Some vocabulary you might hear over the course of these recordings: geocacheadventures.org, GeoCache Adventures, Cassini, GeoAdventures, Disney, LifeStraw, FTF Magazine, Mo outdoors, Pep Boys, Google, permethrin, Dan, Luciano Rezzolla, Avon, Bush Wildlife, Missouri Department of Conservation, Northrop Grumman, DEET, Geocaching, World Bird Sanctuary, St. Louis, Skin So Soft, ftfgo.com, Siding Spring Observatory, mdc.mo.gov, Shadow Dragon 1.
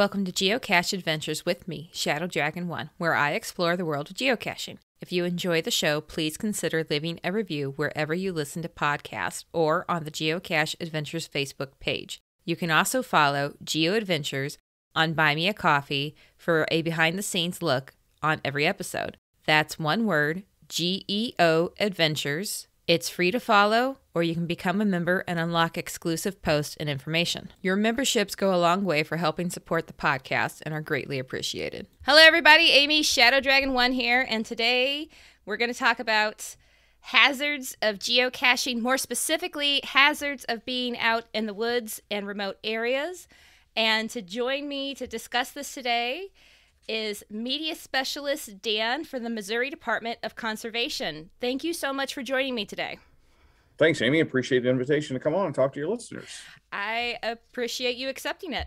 Welcome to GeoCache Adventures with me, Shadow Dragon 1, where I explore the world of geocaching. If you enjoy the show, please consider leaving a review wherever you listen to podcasts or on the GeoCache Adventures Facebook page. You can also follow GeoAdventures on Buy Me a Coffee for a behind-the-scenes look on every episode. That's one word, GEO Adventures. It's free to follow, or you can become a member and unlock exclusive posts and information. Your memberships go a long way for helping support the podcast and are greatly appreciated. Hello everybody, Amy, Shadow Dragon 1 here, and today we're going to talk about hazards of geocaching, more specifically hazards of being out in the woods and remote areas. And to join me to discuss this today is Media Specialist Dan from the Missouri Department of Conservation. Thank you so much for joining me today. Thanks, Amy. Appreciate the invitation to come on and talk to your listeners. I appreciate you accepting it.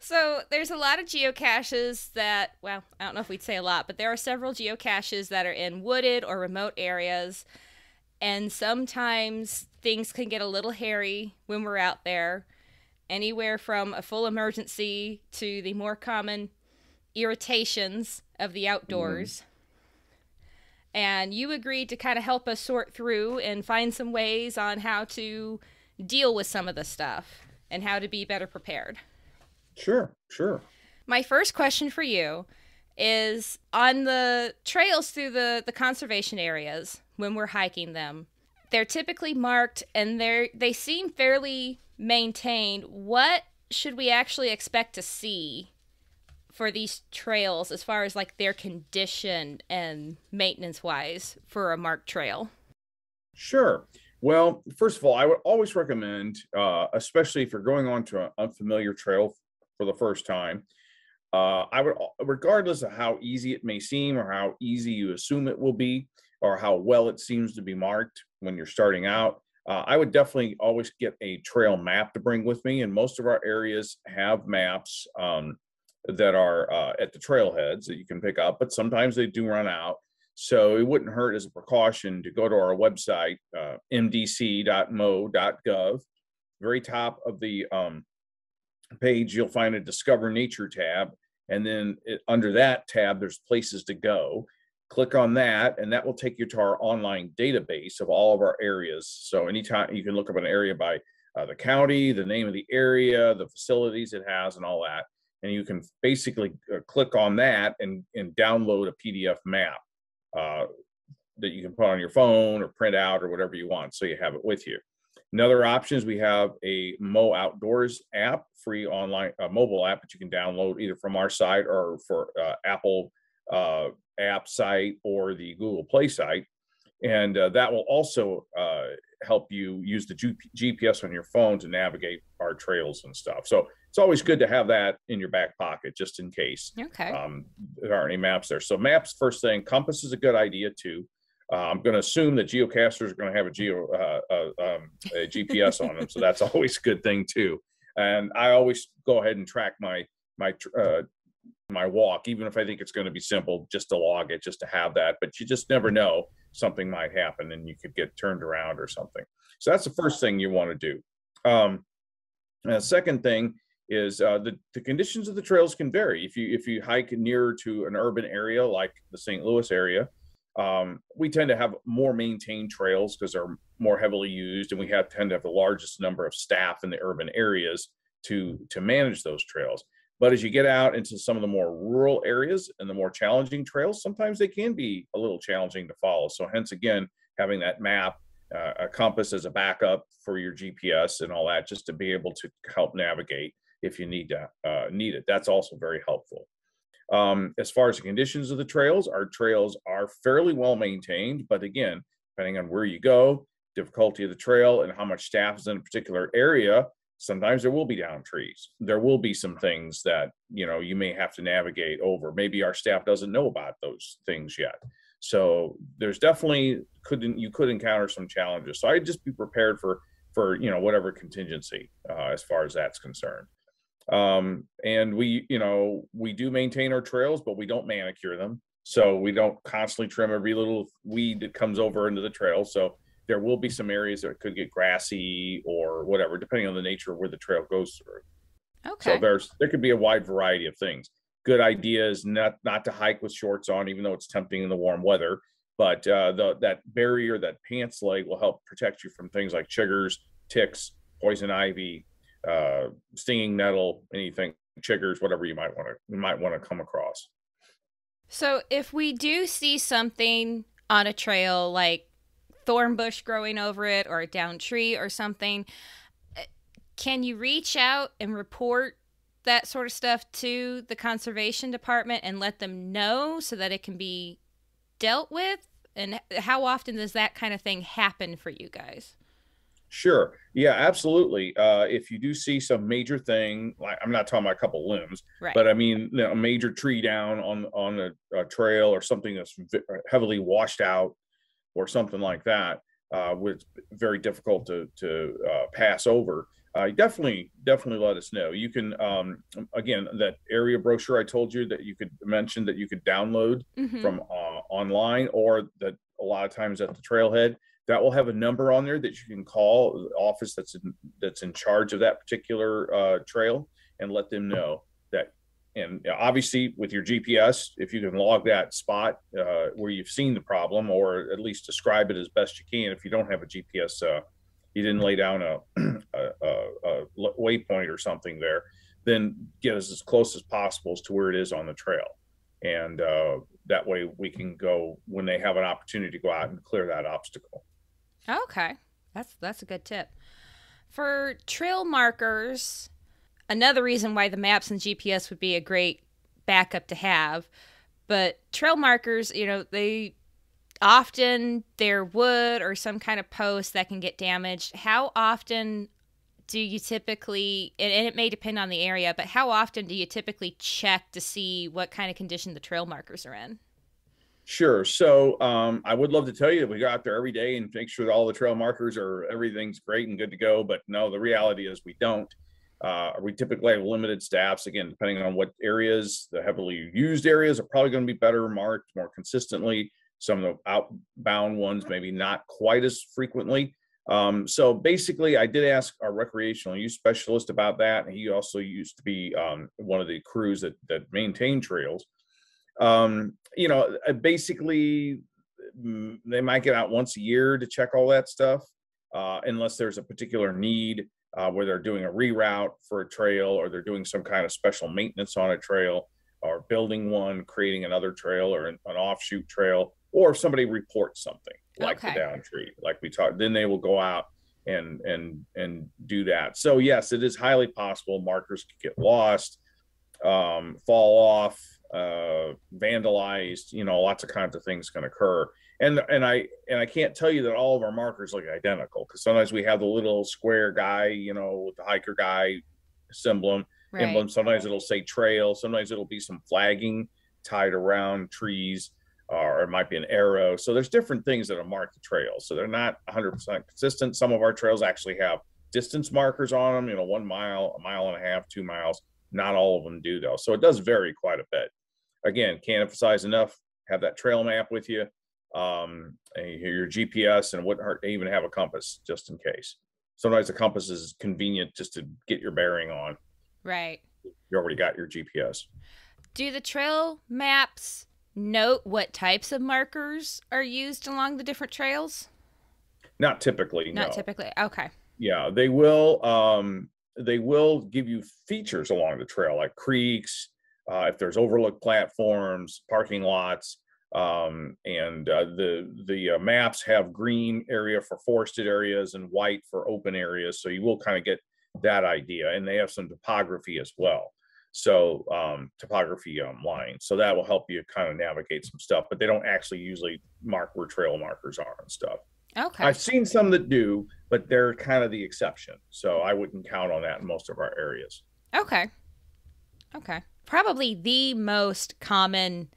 So there's a lot of geocaches that, well, I don't know if we'd say a lot, but there are several geocaches that are in wooded or remote areas. And sometimes things can get a little hairy when we're out there. Anywhere from a full emergency to the more common irritations of the outdoors. And you agreed to kind of help us sort through and find some ways on how to deal with some of the stuff and how to be better prepared. Sure. My first question for you is on the trails through the conservation areas when we're hiking them. They're typically marked and they seem fairly maintained. What should we actually expect to see for these trails as far as like their condition and maintenance wise for a marked trail? Sure. Well, first of all, I would always recommend, especially if you're going onto an unfamiliar trail for the first time, I would, regardless of how easy it may seem or how easy you assume it will be or how well it seems to be marked when you're starting out, I would definitely always get a trail map to bring with me. And most of our areas have maps that are at the trailheads that you can pick up, but sometimes they do run out. So it wouldn't hurt as a precaution to go to our website, mdc.mo.gov. Very top of the page, you'll find a Discover Nature tab. And then under that tab, there's places to go. Click on that, and that will take you to our online database of all of our areas. So anytime you can look up an area by the county, the name of the area, the facilities it has, and all that. And you can basically click on that and download a PDF map that you can put on your phone or print out or whatever you want, so you have it with you. Another option is we have a Mo Outdoors app, free online mobile app that you can download either from our site or for Apple app site or the Google Play site, and that will also help you use the GPS on your phone to navigate our trails and stuff. So it's always good to have that in your back pocket just in case. Okay. There aren't any maps there. So maps, first thing. Compass is a good idea too. I'm going to assume that geocachers are going to have a GPS on them, so that's always a good thing too. And I always go ahead and track my walk, even if I think it's going to be simple, just to log it, just to have that. But you just never know, something might happen and you could get turned around or something. So that's the first thing you want to do. The second thing is the conditions of the trails can vary. If you hike nearer to an urban area like the St. Louis area, we tend to have more maintained trails because they're more heavily used, and we tend to have the largest number of staff in the urban areas to manage those trails. But as you get out into some of the more rural areas and the more challenging trails, sometimes they can be a little challenging to follow. So hence, again, having that map, a compass as a backup for your GPS and all that, just to be able to help navigate if you need it. That's also very helpful. As far as the conditions of the trails, our trails are fairly well maintained. But again, depending on where you go, difficulty of the trail, and how much staff is in a particular area, sometimes there will be down trees. There will be some things that, you know, you may have to navigate over. Maybe our staff doesn't know about those things yet. So there's definitely you could encounter some challenges. So I'd just be prepared for you know, whatever contingency as far as that's concerned. And we do maintain our trails, but we don't manicure them. So we don't constantly trim every little weed that comes over into the trail. So there will be some areas that could get grassy or whatever, depending on the nature of where the trail goes through. Okay. So there could be a wide variety of things. Good ideas not to hike with shorts on, even though it's tempting in the warm weather. But that barrier, that pants leg, will help protect you from things like chiggers, ticks, poison ivy, stinging nettle, anything, chiggers, whatever you might want to come across. So if we do see something on a trail, like thorn bush growing over it or a downed tree or something, can you reach out and report that sort of stuff to the conservation department and let them know so that it can be dealt with? And how often does that kind of thing happen for you guys? Sure. Yeah, absolutely. If you do see some major thing, like I'm not talking about a couple limbs, right, but I mean, you know, a major tree down on a trail or something that's heavily washed out or something like that, which is very difficult to pass over. Definitely let us know. You can, again, that area brochure I told you that you could mention that you could download from online, or that a lot of times at the trailhead, that will have a number on there that you can call the office that's in charge of that particular trail and let them know that. And obviously with your GPS, if you can log that spot where you've seen the problem, or at least describe it as best you can. If you don't have a GPS, you didn't lay down a waypoint or something there, then get us as close as possible to where it is on the trail. And that way we can go when they have an opportunity to go out and clear that obstacle. Okay. That's a good tip. For trail markers, another reason why the maps and GPS would be a great backup to have, but trail markers, you know, often they're wood or some kind of post that can get damaged. How often do you typically, and it may depend on the area, but how often do you typically check to see what kind of condition the trail markers are in? Sure. So I would love to tell you that we go out there every day and make sure that all the trail markers are, everything's great and good to go. But no, the reality is we don't. We typically have limited staffs. Again, depending on what areas, the heavily used areas are probably going to be better marked more consistently. Some of the outbound ones, maybe not quite as frequently. So basically, I did ask our recreational use specialist about that. And he also used to be one of the crews that maintain trails. You know, basically, they might get out once a year to check all that stuff, unless there's a particular need where they're doing a reroute for a trail, or they're doing some kind of special maintenance on a trail, or building one, creating another trail or an offshoot trail. Or if somebody reports something like the downed tree, like we talked, then they will go out and do that. So yes, it is highly possible markers could get lost, fall off, vandalized. You know, lots of kinds of things can occur. And I can't tell you that all of our markers look identical, because sometimes we have the little square guy, you know, with the hiker guy emblem. Right. Sometimes it'll say trail. Sometimes it'll be some flagging tied around trees. Or it might be an arrow. So there's different things that are marked the trail. So they're not 100% consistent. Some of our trails actually have distance markers on them, you know, 1 mile, a mile and a half, 2 miles. Not all of them do though. So it does vary quite a bit. Again, can't emphasize enough, have that trail map with you, your GPS, and it wouldn't hurt to even have a compass just in case. Sometimes the compass is convenient just to get your bearing on. Right. You already got your GPS. Do the trail maps note what types of markers are used along the different trails? Not typically. Not typically. Okay. Yeah, they will give you features along the trail, like creeks, if there's overlook platforms, parking lots, and the maps have green area for forested areas and white for open areas. So you will kind of get that idea, and they have some topography as well. So topography online. So that will help you kind of navigate some stuff, but they don't actually usually mark where trail markers are and stuff. Okay. I've seen some that do, but they're kind of the exception. So I wouldn't count on that in most of our areas. Okay. Okay. Probably the most common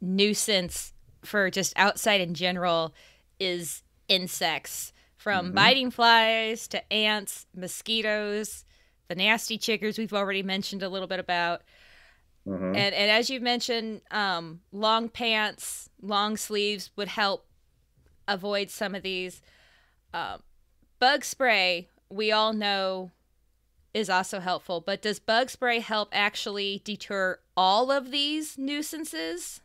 nuisance for just outside in general is insects, from biting flies to ants, mosquitoes, the nasty chiggers we've already mentioned a little bit about. And as you mentioned, long pants, long sleeves would help avoid some of these. Bug spray, we all know is also helpful. But does bug spray help actually deter all of these nuisances?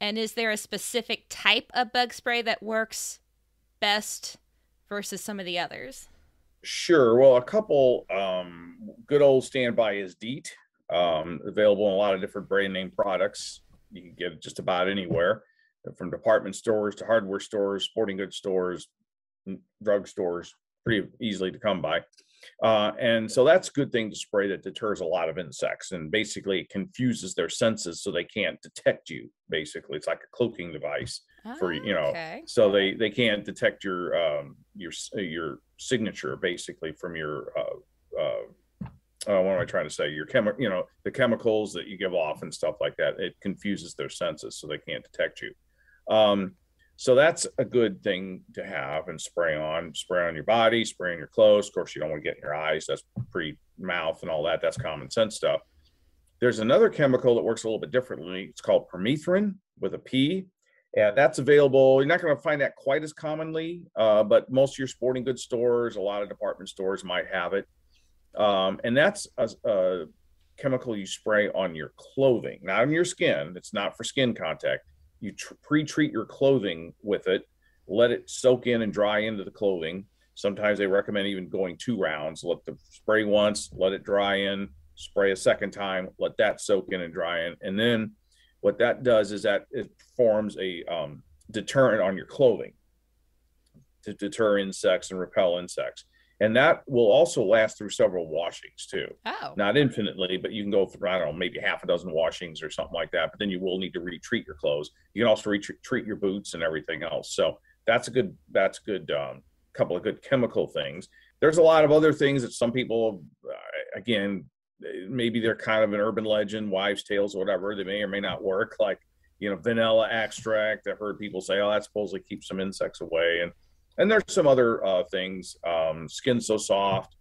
And is there a specific type of bug spray that works best versus some of the others? Sure. Well, a couple good old standby is DEET, available in a lot of different brand name products. You can get it just about anywhere, from department stores to hardware stores, sporting goods stores, drug stores, pretty easily to come by. And so that's a good thing to spray that deters a lot of insects, and basically it confuses their senses so they can't detect you. Basically, it's like a cloaking device for, you know, so they can't detect your signature, basically, from your, what am I trying to say? Your the chemicals that you give off and stuff like that. It confuses their senses so they can't detect you. So that's a good thing to have and spray on your body, spray on your clothes. Of course, you don't want to get in your eyes. That's mouth and all that. That's common sense stuff. There's another chemical that works a little bit differently. It's called permethrin with a P, and that's available. You're not going to find that quite as commonly, but most of your sporting goods stores, a lot of department stores might have it. And that's a chemical you spray on your clothing, not on your skin. It's not for skin contact. You pre-treat your clothing with it, let it soak in and dry into the clothing. Sometimes they recommend even going 2 rounds. Let the spray once, let it dry in, spray a second time, let that soak in and dry in. And then what that does is that it forms a deterrent on your clothing to deter insects and repel insects. And that will also last through several washings too. Oh. Not infinitely, but you can go through, I don't know, maybe half a dozen washings or something like that, but then you will need to retreat your clothes. You can also retreat your boots and everything else. So that's a good couple of good chemical things. There's a lot of other things that some people, again, maybe they're kind of an urban legend, wives' tales, whatever. They may or may not work. Like, you know, vanilla extract. I've heard people say, oh, that supposedly keeps some insects away. And there's some other things. Skin So Soft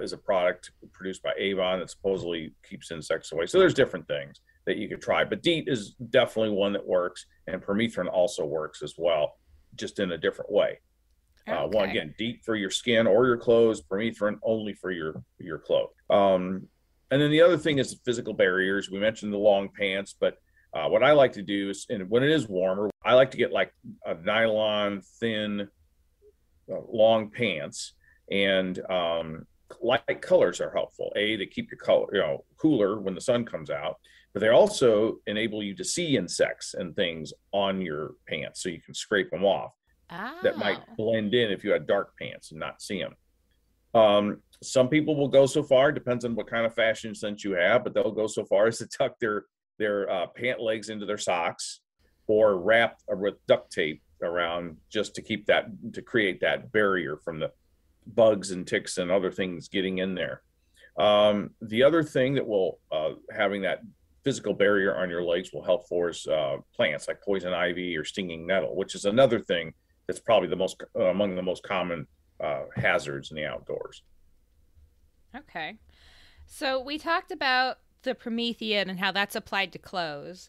is a product produced by Avon that supposedly keeps insects away. So there's different things that you could try. But DEET is definitely one that works, and permethrin also works as well, just in a different way. Okay. One, again, DEET for your skin or your clothes, permethrin only for your cloak. And then the other thing is physical barriers. We mentioned the long pants, but what I like to do is, and when it is warmer, I like to get like a nylon thin long pants, and light colors are helpful. They keep your color, you know, cooler when the sun comes out, but they also enable you to see insects and things on your pants, so you can scrape them off. That might blend in if you had dark pants and not see them. Some people will go so far, depends on what kind of fashion sense you have, but they'll go so far as to tuck their pant legs into their socks, or wrap with duct tape around, just to keep that, to create that barrier from the bugs and ticks and other things getting in there. The other thing that will having that physical barrier on your legs will help for is plants like poison ivy or stinging nettle, which is another thing that's probably the most among the most common hazards in the outdoors. Okay, so we talked about the permethrin and how that's applied to clothes.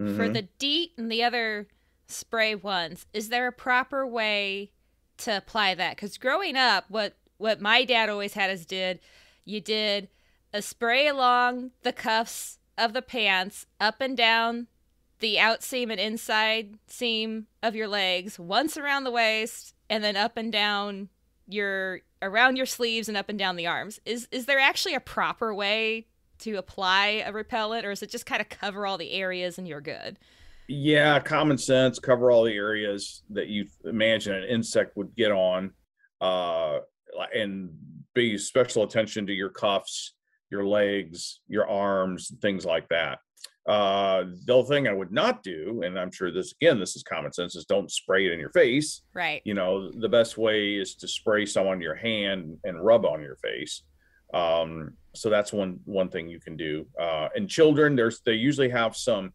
Mm-hmm. For the DEET and the other spray ones, is there a proper way to apply that? Because growing up, what my dad always had us did, you did a spray along the cuffs of the pants, up and down the out seam and inside seam of your legs, once around the waist, and then up and down your around your sleeves and up and down the arms. Is there actually a proper way to apply a repellent, or is it just kind of cover all the areas and you're good? Yeah, common sense, cover all the areas that you imagine an insect would get on, and be special attention to your cuffs, your legs, your arms, things like that. The other thing I would not do, and I'm sure this, again, this is common sense, is don't spray it in your face. Right. You know, the best way is to spray some on your hand and rub on your face. So that's one thing you can do. And children, they usually have some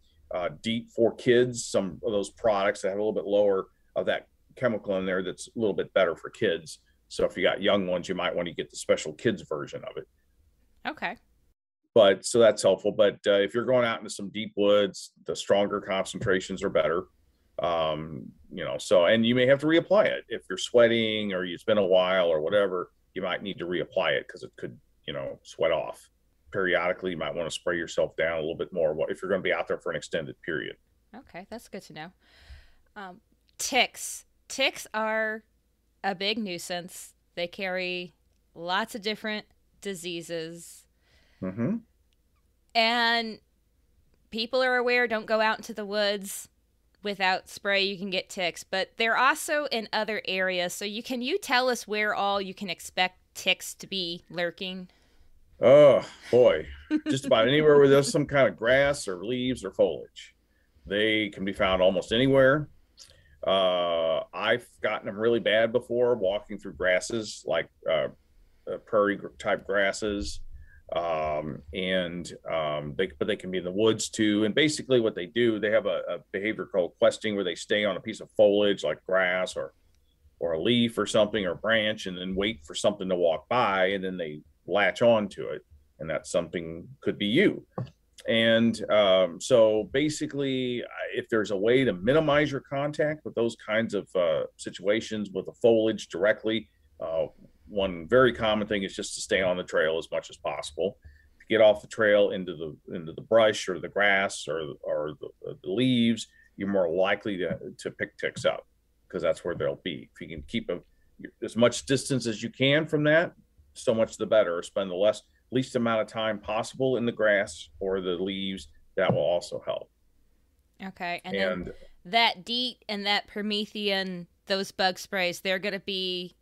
DEET for kids, some of those products that have a little bit lower of that chemical in there that's a little bit better for kids. So if you got young ones, you might want to get the special kids version of it. Okay. But so that's helpful. But if you're going out into some deep woods, the stronger concentrations are better. You know, so, and you may have to reapply it if you're sweating or it's been a while or whatever. You might need to reapply it because it could, sweat off. Periodically, you might want to spray yourself down a little bit more if you're going to be out there for an extended period. Okay, that's good to know. Ticks. Ticks are a big nuisance. They carry lots of different diseases. Mm-hmm. And people are aware, don't go out into the woods without spray. You can get ticks, but they're also in other areas. So you tell us where all you can expect ticks to be lurking? Oh boy, just about anywhere where there's some kind of grass or leaves or foliage. They can be found almost anywhere. I've gotten them really bad before walking through grasses, like prairie type grasses. But they can be in the woods too. And basically what they do, they have a behavior called questing, where they stay on a piece of foliage like grass or a leaf or something, or branch, and then wait for something to walk by, and then they latch on to it. And that something could be you. And, so basically if there's a way to minimize your contact with those kinds of, situations with the foliage directly, one very common thing is just to stay on the trail as much as possible. To get off the trail into the brush or the grass or the leaves, you're more likely to pick ticks up, because that's where they'll be. If you can keep as much distance as you can from that, so much the better. Or spend the least amount of time possible in the grass or the leaves. That will also help. Okay, and then that DEET and that permethrin, those bug sprays, they're going to be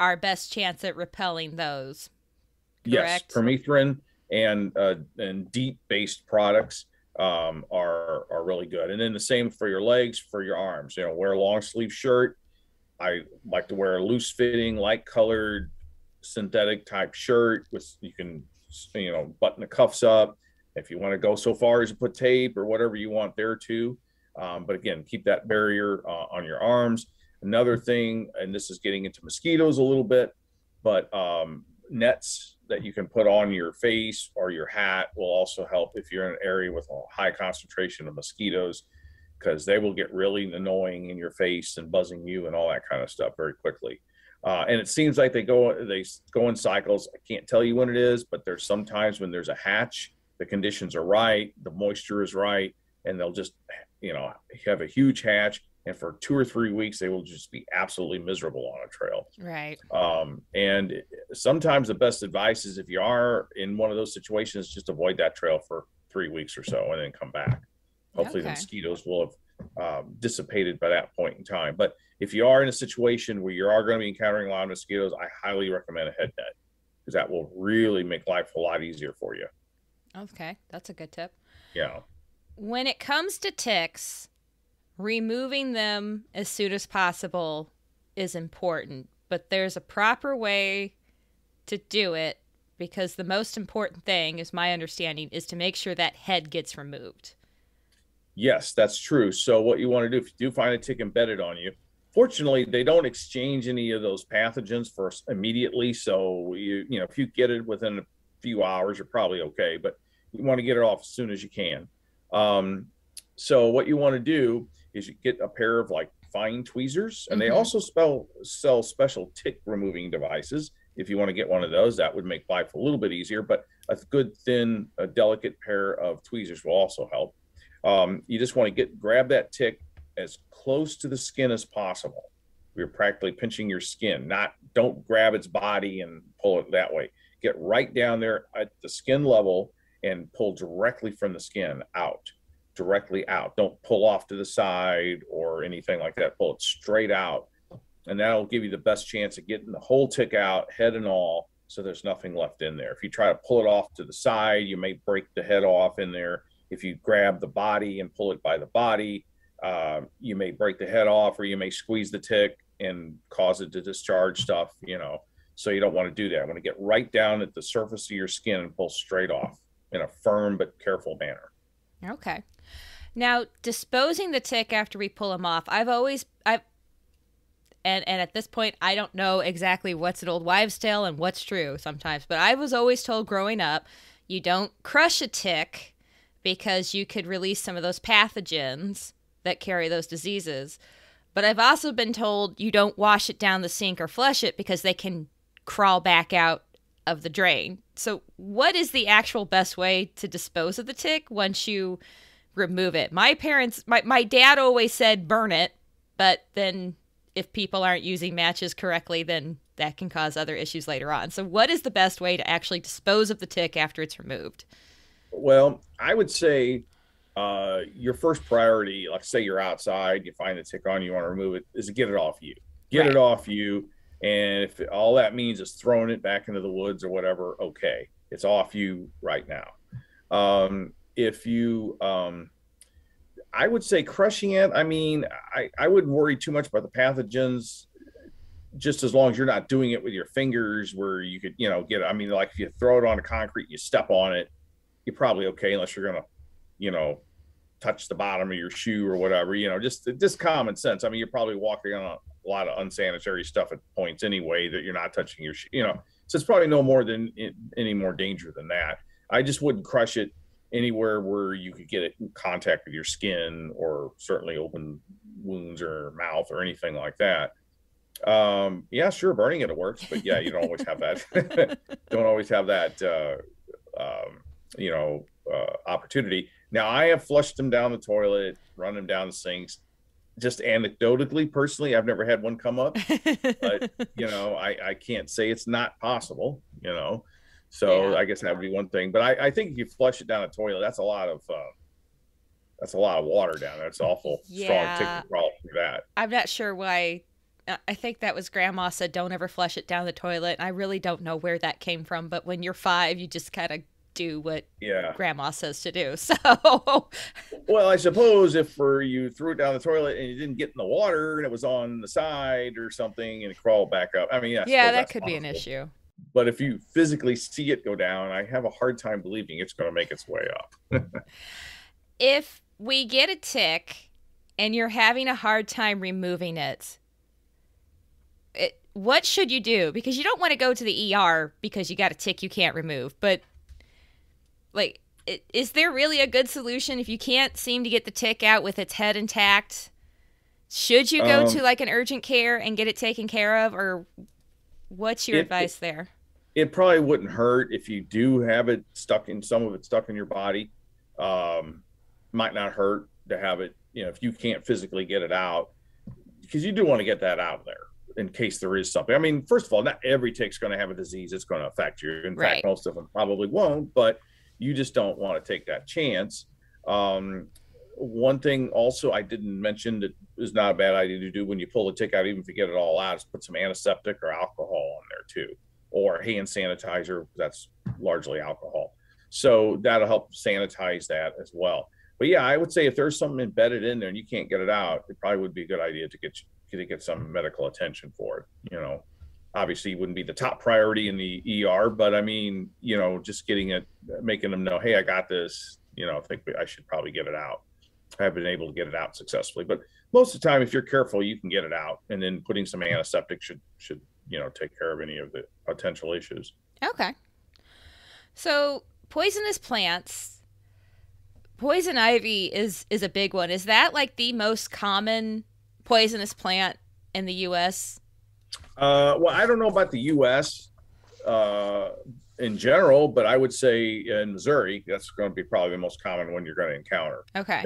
our best chance at repelling those, correct? Yes, permethrin and DEET-based products are really good. And then the same for your legs, for your arms. Wear a long-sleeve shirt. I like to wear a loose-fitting, light-colored, synthetic-type shirt. You can, button the cuffs up. If you want to go so far as to put tape or whatever you want there too. But again, keep that barrier on your arms. Another thing, and this is getting into mosquitoes a little bit, but nets that you can put on your face or your hat will also help if you're in an area with a high concentration of mosquitoes, because they will get really annoying in your face and buzzing you and all that kind of stuff very quickly. And it seems like they go in cycles. I can't tell you when it is, but there's sometimes when there's a hatch, the conditions are right, the moisture is right, and they'll just, have a huge hatch. And for 2 or 3 weeks, they will just be absolutely miserable on a trail. Right. And sometimes the best advice is, if you are in one of those situations, just avoid that trail for 3 weeks or so and then come back. Hopefully the mosquitoes will have dissipated by that point in time. But if you are in a situation where you are going to be encountering a lot of mosquitoes, I highly recommend a head net, because that will really make life a lot easier for you. Okay. That's a good tip. Yeah. When it comes to ticks, removing them as soon as possible is important, but there's a proper way to do it, because the most important thing, is my understanding, is to make sure that head gets removed. Yes, that's true. So what you want to do, if you do find a tick embedded on you, fortunately, they don't exchange any of those pathogens for immediately. So, if you get it within a few hours, you're probably okay, but you want to get it off as soon as you can. So what you want to do is you get a pair of fine tweezers, and they also sell special tick removing devices. If you want to get one of those, that would make life a little bit easier, but a good thin, delicate pair of tweezers will also help. You just want to grab that tick as close to the skin as possible. You're practically pinching your skin. Don't grab its body and pull it that way. Get right down there at the skin level and pull directly from the skin out. Directly out. Don't pull off to the side or anything like that. Pull it straight out, and that'll give you the best chance of getting the whole tick out, head and all, so there's nothing left in there. If you try to pull it off to the side, you may break the head off in there. If you grab the body and pull it by the body, you may break the head off, or you may squeeze the tick and cause it to discharge stuff, so you don't want to do that. I want to get right down at the surface of your skin and pull straight off in a firm but careful manner. Okay. Now, disposing the tick after we pull them off, and at this point, I don't know exactly what's an old wives' tale and what's true sometimes, but I was always told growing up, you don't crush a tick, because you could release some of those pathogens that carry those diseases. But I've also been told you don't wash it down the sink or flush it, because they can crawl back out of the drain. So what is the actual best way to dispose of the tick once you remove it? My parents, my dad always said burn it, but then if people aren't using matches correctly, then that can cause other issues later on. So what is the best way to actually dispose of the tick after it's removed? Well, I would say your first priority, like say you're outside, you find the tick on you, you want to remove it, is to get it off you. Get it off you. And if all that means is throwing it back into the woods or whatever, okay, it's off you right now. If you, I would say crushing it, I mean, I wouldn't worry too much about the pathogens, just as long as you're not doing it with your fingers where you could, you know, get, I mean, like if you throw it on the concrete, you step on it, you're probably okay, unless you're going to, you know, touch the bottom of your shoe or whatever, you know, just common sense. I mean, you're probably walking on a lot of unsanitary stuff at points anyway that you're not touching your shoe, you know, so it's probably no more than any more danger than that. I just wouldn't crush it anywhere where you could get it in contact with your skin or certainly open wounds or mouth or anything like that. Yeah, sure, burning it works, but yeah, you don't always have that. Don't always have that, you know, opportunity. Now, I have flushed them down the toilet, run them down the sinks. Just anecdotally, personally, I've never had one come up, but you know, I can't say it's not possible, you know. So yeah, I guess that would be one thing. But I think if you flush it down a toilet, that's a lot of water down there. It's awful strong tick problem for that. I'm not sure why. I think that was Grandma said, don't ever flush it down the toilet. I really don't know where that came from, but when you're 5, you just kind of do what Grandma says to do. So well, I suppose if you threw it down the toilet and you didn't get in the water and it was on the side or something and it crawled back up, I mean, yeah, that could be an issue. But if you physically see it go down, I have a hard time believing it's going to make its way up. If we get a tick and you're having a hard time removing it, what should you do? Because you don't want to go to the ER because you got a tick you can't remove. But like, is there really a good solution if you can't seem to get the tick out with its head intact? Should you go to like an urgent care and get it taken care of, or what's your advice there? It probably wouldn't hurt if you do have it stuck in, some of it stuck in your body. Might not hurt to have it, you know, if you can't physically get it out, because you do want to get that out there in case there is something. I mean, first of all, not every tick's going to have a disease that's going to affect you. In fact, most of them probably won't, but you just don't want to take that chance. One thing also I didn't mention that is not a bad idea to do when you pull the tick out, even if you get it all out, is put some antiseptic or alcohol on there too, or hand sanitizer. That's largely alcohol. So that'll help sanitize that as well. But yeah, I would say if there's something embedded in there and you can't get it out, it probably would be a good idea to get some medical attention for it. You know, obviously it wouldn't be the top priority in the ER, but I mean, you know, just getting it, making them know, hey, I got this, you know, I think I should probably get it out. I have been able to get it out successfully, but most of the time, if you're careful, you can get it out, and then putting some antiseptic should, you know, take care of any of the potential issues. Okay. So poisonous plants, poison ivy is a big one. Is that like the most common poisonous plant in the U.S.? Well, I don't know about the U.S. in general, but I would say in Missouri, that's going to be probably the most common one you're going to encounter. Okay.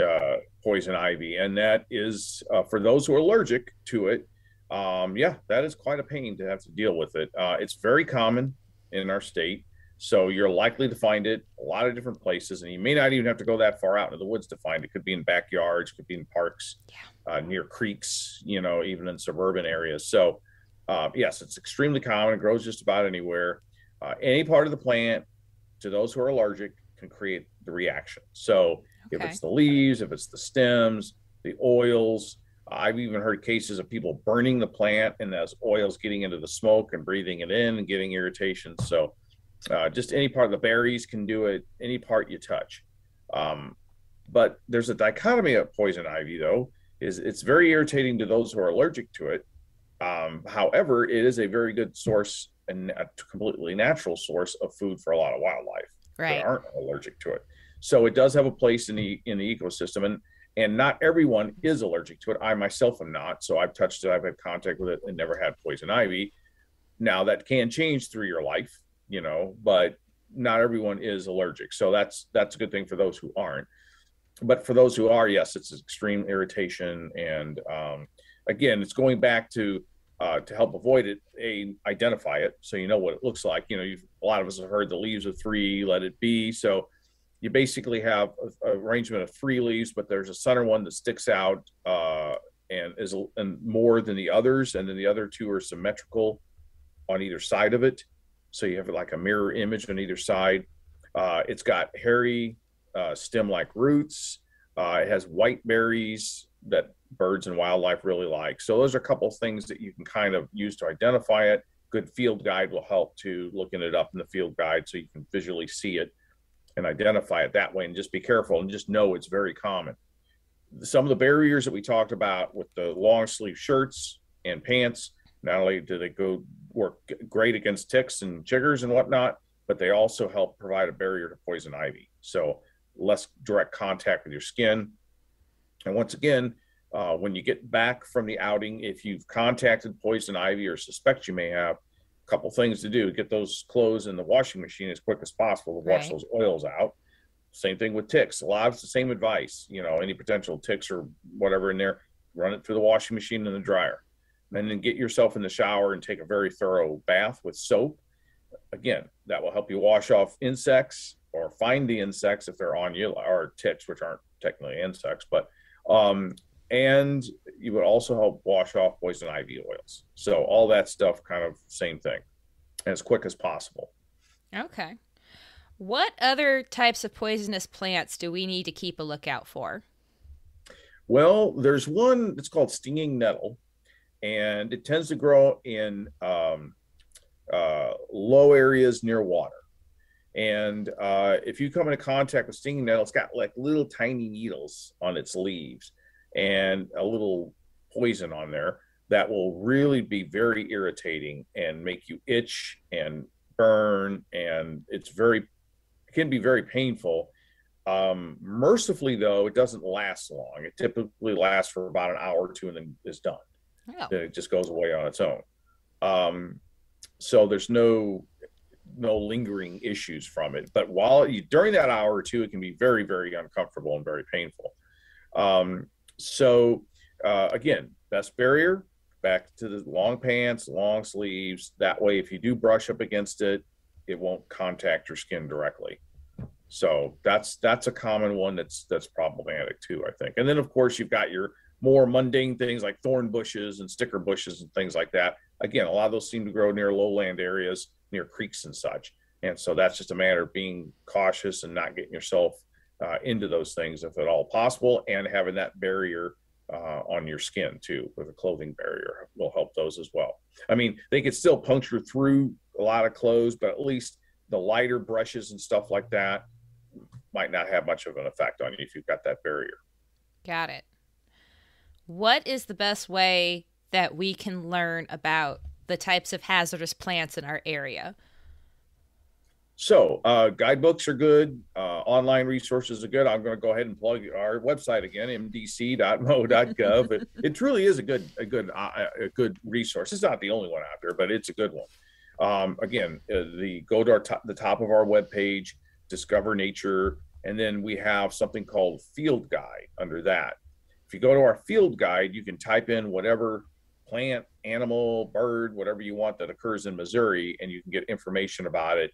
Poison ivy. And that is, for those who are allergic to it, yeah, that is quite a pain to have to deal with it. It's very common in our state, so you're likely to find it a lot of different places, and you may not even have to go that far out into the woods to find it. Could be in backyards, could be in parks, near creeks, you know, even in suburban areas. So yes, it's extremely common. It grows just about anywhere. Any part of the plant, to those who are allergic, can create the reaction. So if it's the leaves, if it's the stems, the oils, I've even heard cases of people burning the plant and those oils getting into the smoke and breathing it in and getting irritation. So just any part of the berries can do it, any part you touch. But there's a dichotomy of poison ivy, though, is it's very irritating to those who are allergic to it. However, it is a very good source and a completely natural source of food for a lot of wildlife that aren't allergic to it. So it does have a place in the ecosystem, and not everyone is allergic to it. I myself am not, so I've touched it, I've had contact with it, and never had poison ivy. Now that can change through your life. you know, but not everyone is allergic. So that's a good thing for those who aren't. But for those who are, yes, it's extreme irritation. And again, it's going back to help avoid it, identify it. So you know what it looks like. You know, a lot of us have heard the leaves of three, let it be. So you basically have an arrangement of three leaves, but there's a center one that sticks out and more than the others. And then the other two are symmetrical on either side of it. So you have like a mirror image on either side. It's got hairy stem-like roots. It has white berries that birds and wildlife really like. So those are a couple of things that you can kind of use to identify it. Good field guide will help to looking it up in the field guide so you can visually see it and identify it that way, and just be careful and just know it's very common. Some of the barriers that we talked about with the long sleeve shirts and pants, not only do they go work great against ticks and chiggers and whatnot, but they also help provide a barrier to poison ivy. So less direct contact with your skin. And once again, when you get back from the outing, if you've contacted poison ivy or suspect you may have, a couple things to do: get those clothes in the washing machine as quick as possible to wash those oils out. Same thing with ticks. A lot of the same advice, you know, any potential ticks or whatever in there, run it through the washing machine and the dryer. And then get yourself in the shower and take a very thorough bath with soap. Again, that will help you wash off insects or find the insects if they're on you, or ticks, which aren't technically insects, but and you would also help wash off poison ivy oils. So all that stuff, kind of same thing, as quick as possible. Okay. What other types of poisonous plants do we need to keep a lookout for? Well, there's one that's called stinging nettle, and it tends to grow in low areas near water. And if you come into contact with stinging nettle, it's got like little tiny needles on its leaves and a little poison on there that will really be very irritating and make you itch and burn, and it can be very painful. Mercifully, though, it doesn't last long. It typically lasts for about an hour or two and then is done. Oh. Then it just goes away on its own. So there's no lingering issues from it. But during that hour or two, it can be very, very uncomfortable and very painful. Again, best barrier, back to the long pants, long sleeves. That way, if you do brush up against it, it won't contact your skin directly. So that's a common one that's problematic too, I think. And then, of course, you've got your more mundane things like thorn bushes and sticker bushes and things like that. Again, a lot of those seem to grow near lowland areas, near creeks and such. And so that's just a matter of being cautious and not getting yourself into those things if at all possible, and having that barrier on your skin too, with a clothing barrier, will help those as well. I mean, they could still puncture through a lot of clothes, but at least the lighter brushes and stuff like that might not have much of an effect on you if you've got that barrier. Got it. What is the best way that we can learn about the types of hazardous plants in our area? So guidebooks are good. Online resources are good. I'm going to go ahead and plug our website again, mdc.mo.gov. It truly is a good resource. It's not the only one out there, but it's a good one. Go to the top of our webpage, discover nature, and then we have something called field guide under that. If you go to our field guide, you can type in whatever plant, animal, bird, whatever you want that occurs in Missouri, and you can get information about it,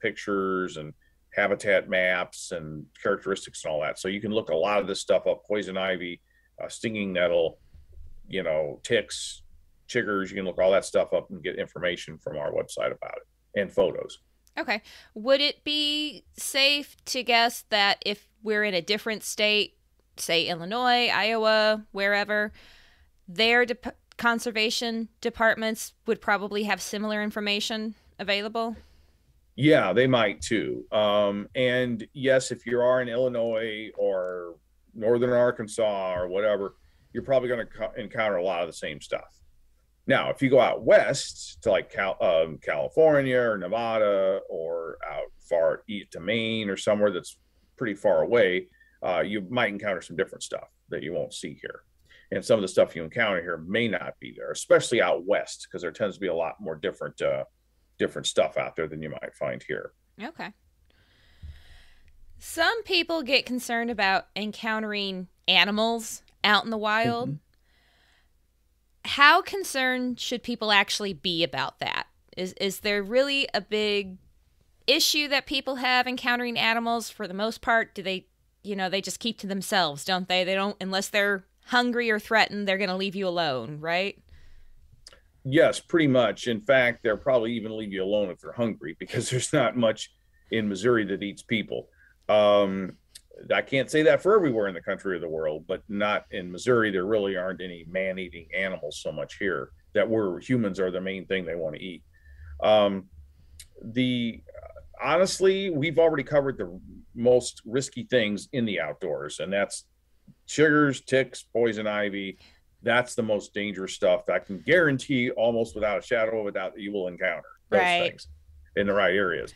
pictures and habitat maps and characteristics and all that. So you can look a lot of this stuff up: poison ivy, stinging nettle, you know, ticks, chiggers. You can look all that stuff up and get information from our website about it, and photos. Okay. Would it be safe to guess that if we're in a different state, say Illinois, Iowa, wherever, their conservation departments would probably have similar information available? Yeah, they might too. And yes, if you are in Illinois or northern Arkansas or whatever, you're probably going to encounter a lot of the same stuff. Now, if you go out west to like California or Nevada, or out far east to Maine or somewhere that's pretty far away, you might encounter some different stuff that you won't see here. And some of the stuff you encounter here may not be there, especially out west, because there tends to be a lot more different different stuff out there than you might find here. Okay. Some people get concerned about encountering animals out in the wild. Mm-hmm. How concerned should people actually be about that? Is there really a big issue that people have encountering animals? For the most part, do they, you know, they just keep to themselves, don't they? They don't, unless they're hungry or threatened, they're going to leave you alone, right? Yes, pretty much. In fact, they'll probably even leave you alone if they're hungry, because there's not much in Missouri that eats people. I can't say that for everywhere in the country or the world, but not in Missouri. There really aren't any man-eating animals so much here that we're humans are the main thing they want to eat. Honestly, we've already covered the most risky things in the outdoors, and that's chiggers, ticks, poison ivy. That's the most dangerous stuff that I can guarantee almost without a shadow of a doubt that you will encounter those things in the right areas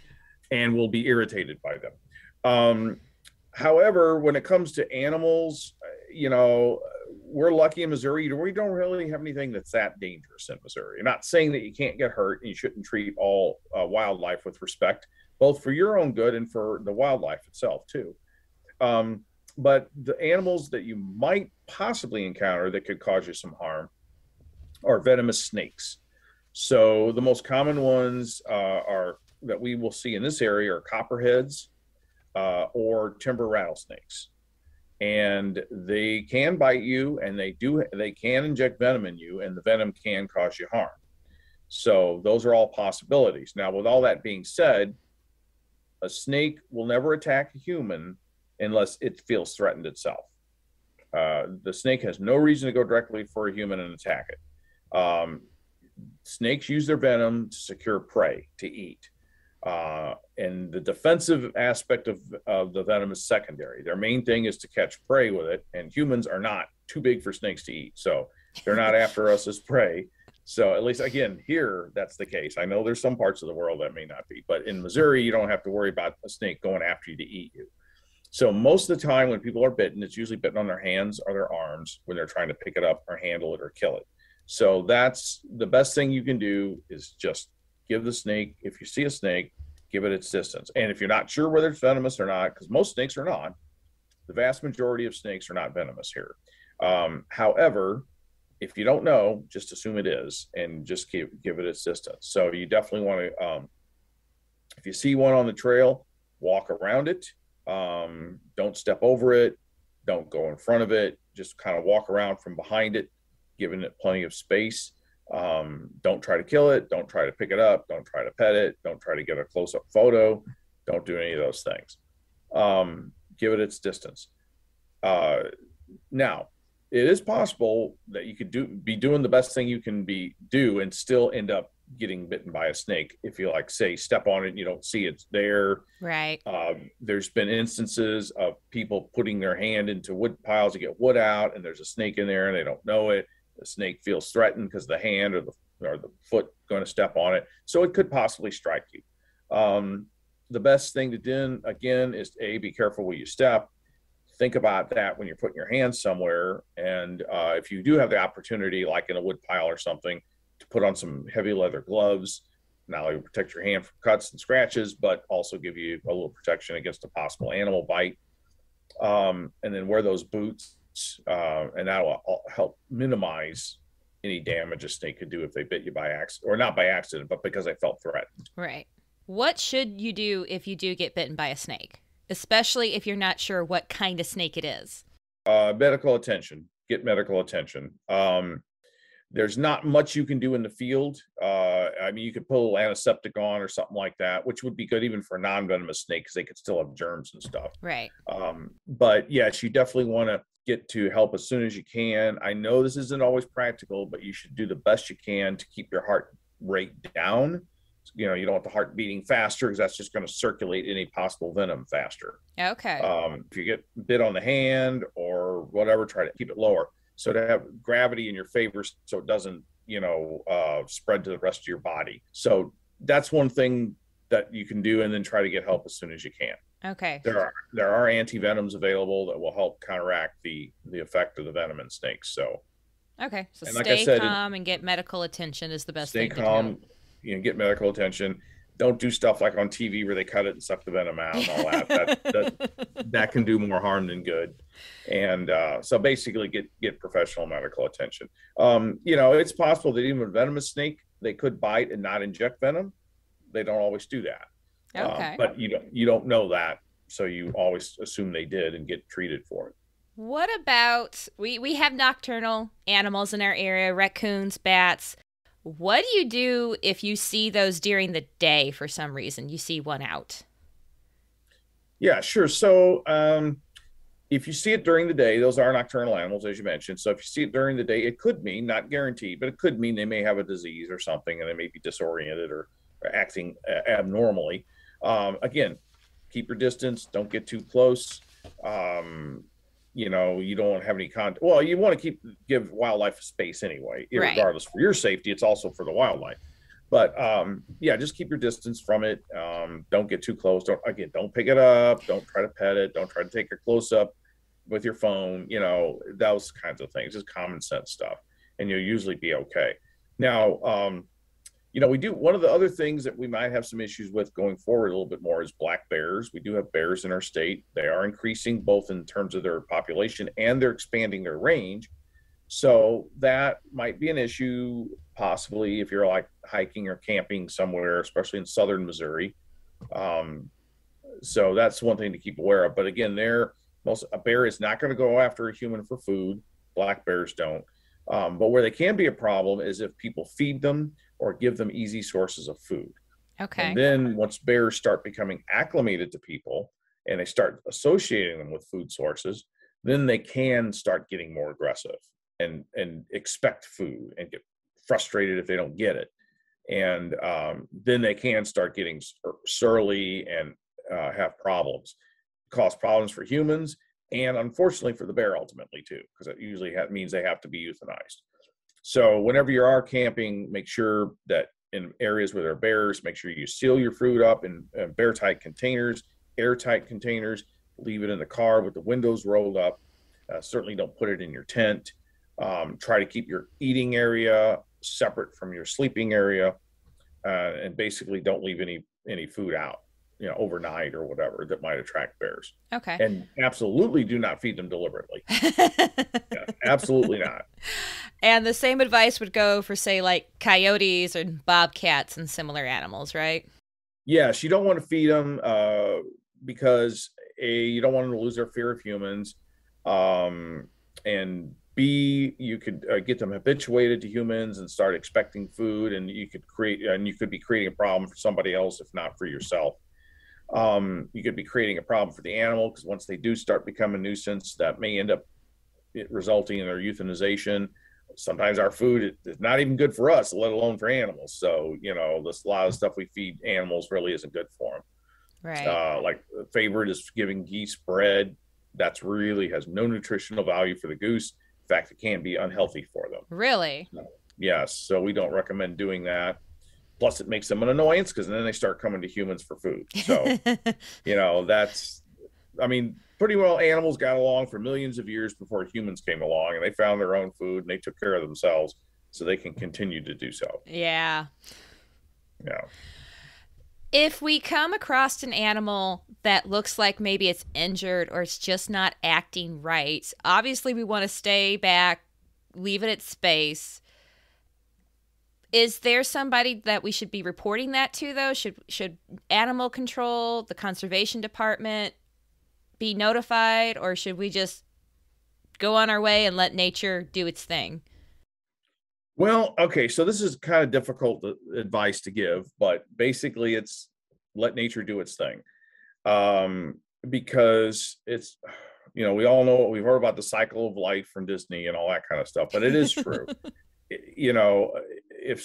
and will be irritated by them. However, when it comes to animals, you know, we're lucky in Missouri. We don't really have anything that's that dangerous in Missouri. I'm not saying that you can't get hurt and you shouldn't treat all wildlife with respect, both for your own good and for the wildlife itself too. But the animals that you might possibly encounter that could cause you some harm are venomous snakes. So the most common ones that we will see in this area are copperheads, or timber rattlesnakes, and they can bite you, and they can inject venom in you, and the venom can cause you harm. So those are all possibilities. Now, with all that being said, a snake will never attack a human unless it feels threatened itself. The snake has no reason to go directly for a human and attack it. Snakes use their venom to secure prey to eat. And the defensive aspect of the venom is secondary. Their main thing is to catch prey with it, and humans are not too big for snakes to eat, so they're not after us as prey. So at least, again, here, that's the case. I know there's some parts of the world that may not be, but in Missouri, you don't have to worry about a snake going after you to eat you. So most of the time when people are bitten, it's usually bitten on their hands or their arms when they're trying to pick it up or handle it or kill it. So that's the best thing you can do, is just give the snake, if you see a snake, give it its distance. And if you're not sure whether it's venomous or not, because most snakes are not, the vast majority of snakes are not venomous here. However, if you don't know, just assume it is and just give it its distance. So you definitely want to, if you see one on the trail, walk around it. Don't step over it. Don't go in front of it. Just kind of walk around from behind it, giving it plenty of space. Don't try to kill it. Don't try to pick it up. Don't try to pet it. Don't try to get a close-up photo. Don't do any of those things. Give it its distance. Now, it is possible that you could be doing the best thing you can do and still end up getting bitten by a snake if you, like, say, step on it and you don't see it's there. Right. There's been instances of people putting their hand into wood piles to get wood out, and there's a snake in there and they don't know it. The snake feels threatened because the hand or the foot going to step on it, so it could possibly strike you. The best thing to do, again, is to, A, be careful where you step. Think about that when you're putting your hand somewhere, and if you do have the opportunity, like in a wood pile or something, to put on some heavy leather gloves, not only protect your hand from cuts and scratches, but also give you a little protection against a possible animal bite. And then wear those boots. And that will help minimize any damage a snake could do if they bit you by accident, or not by accident, but because they felt threatened. Right. What should you do if you do get bitten by a snake, especially if you're not sure what kind of snake it is? Medical attention. Get medical attention. There's not much you can do in the field. I mean, you could put a little antiseptic on or something like that, which would be good even for non-venomous snakes. They could still have germs and stuff. Right. But yes, you definitely want to get to help as soon as you can. I know this isn't always practical, but you should do the best you can to keep your heart rate down. You know, you don't want the heart beating faster, because that's just going to circulate any possible venom faster. Okay. If you get bit on the hand or whatever, try to keep it lower. So to have gravity in your favor, so it doesn't, you know, spread to the rest of your body. So that's one thing that you can do, and then try to get help as soon as you can. Okay. There are anti-venoms available that will help counteract the effect of the venom in snakes. So. Okay. So stay calm and get medical attention is the best thing to do. Stay calm, you know, get medical attention. Don't do stuff like on TV where they cut it and suck the venom out and all that. that can do more harm than good. And so basically get professional medical attention. You know, it's possible that even a venomous snake, they could bite and not inject venom. They don't always do that. Okay. But you don't know that. So you always assume they did and get treated for it. What about, we have nocturnal animals in our area, raccoons, bats. What do you do if you see those during the day for some reason? You see one out? Yeah, sure. So if you see it during the day, those are nocturnal animals, as you mentioned. So if you see it during the day, it could mean, not guaranteed, but it could mean they may have a disease or something, and they may be disoriented or acting abnormally. Again, keep your distance. Don't get too close. You know, you don't have any contact. Well, you want to give wildlife a space anyway, regardless, for your safety. It's also for the wildlife. But yeah, just keep your distance from it. Don't get too close. Don't pick it up. Don't try to pet it. Don't try to take a close up with your phone. You know, those kinds of things, just common sense stuff. And you'll usually be okay. Now, you know, one of the other things that we might have some issues with going forward a little bit more is black bears. We do have bears in our state. They are increasing both in terms of their population and they're expanding their range. So that might be an issue, possibly, if you're like hiking or camping somewhere, especially in southern Missouri. So that's one thing to keep aware of. But again, a bear is not going to go after a human for food. Black bears don't. But where they can be a problem is if people feed them or give them easy sources of food. Okay. And then once bears start becoming acclimated to people and they start associating them with food sources, then they can start getting more aggressive and expect food and get frustrated if they don't get it. And then they can start getting surly and have problems, cause problems for humans. And unfortunately for the bear ultimately too, because it usually means they have to be euthanized. So whenever you are camping, make sure that in areas where there are bears, make sure you seal your food up in bear-tight containers, airtight containers, leave it in the car with the windows rolled up. Certainly don't put it in your tent. Try to keep your eating area separate from your sleeping area, and basically don't leave any food out, you know, overnight or whatever that might attract bears. Okay. And absolutely do not feed them deliberately. Yeah, absolutely not. And the same advice would go for, say, like coyotes or bobcats and similar animals, right? Yes, you don't want to feed them because A, you don't want them to lose their fear of humans, and B, you could get them habituated to humans and start expecting food, and you could be creating a problem for somebody else if not for yourself. You could be creating a problem for the animal, because once they do start becoming a nuisance, that may end up resulting in their euthanization. Sometimes our food is not even good for us, let alone for animals. So, you know, a lot of stuff we feed animals really isn't good for them. Right. Like the favorite is giving geese bread. That's really has no nutritional value for the goose. In fact, it can be unhealthy for them. Really? Yes. So we don't recommend doing that. Plus, it makes them an annoyance because then they start coming to humans for food. So, you know, pretty well animals got along for millions of years before humans came along, and they found their own food and they took care of themselves so they can continue to do so. Yeah. Yeah. If we come across an animal that looks like maybe it's injured or it's just not acting right, obviously we want to stay back, leave it at space. Is there somebody that we should be reporting that to, though? Should animal control, the conservation department, be notified, or should we just go on our way and let nature do its thing? Well, okay, so this is kind of difficult advice to give, but basically it's let nature do its thing. Because it's, you know, we all know what we've heard about the cycle of life from Disney and all that kind of stuff, but it is true. You know, if,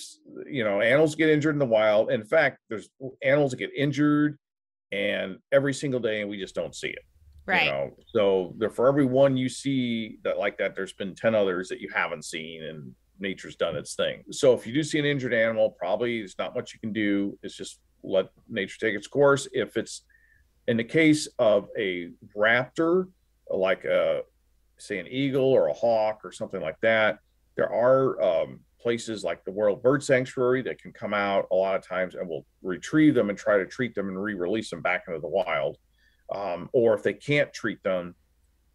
you know, animals get injured in the wild. In fact, there's animals that get injured and every single day, and we just don't see it. Right. You know? So for every one you see that like that, there's been 10 others that you haven't seen, and nature's done its thing. So if you do see an injured animal, probably there's not much you can do. It's just let nature take its course. If it's in the case of a raptor, like say an eagle or a hawk or something like that, there are places like the World Bird Sanctuary that can come out a lot of times and will retrieve them and try to treat them and re-release them back into the wild. Or if they can't treat them,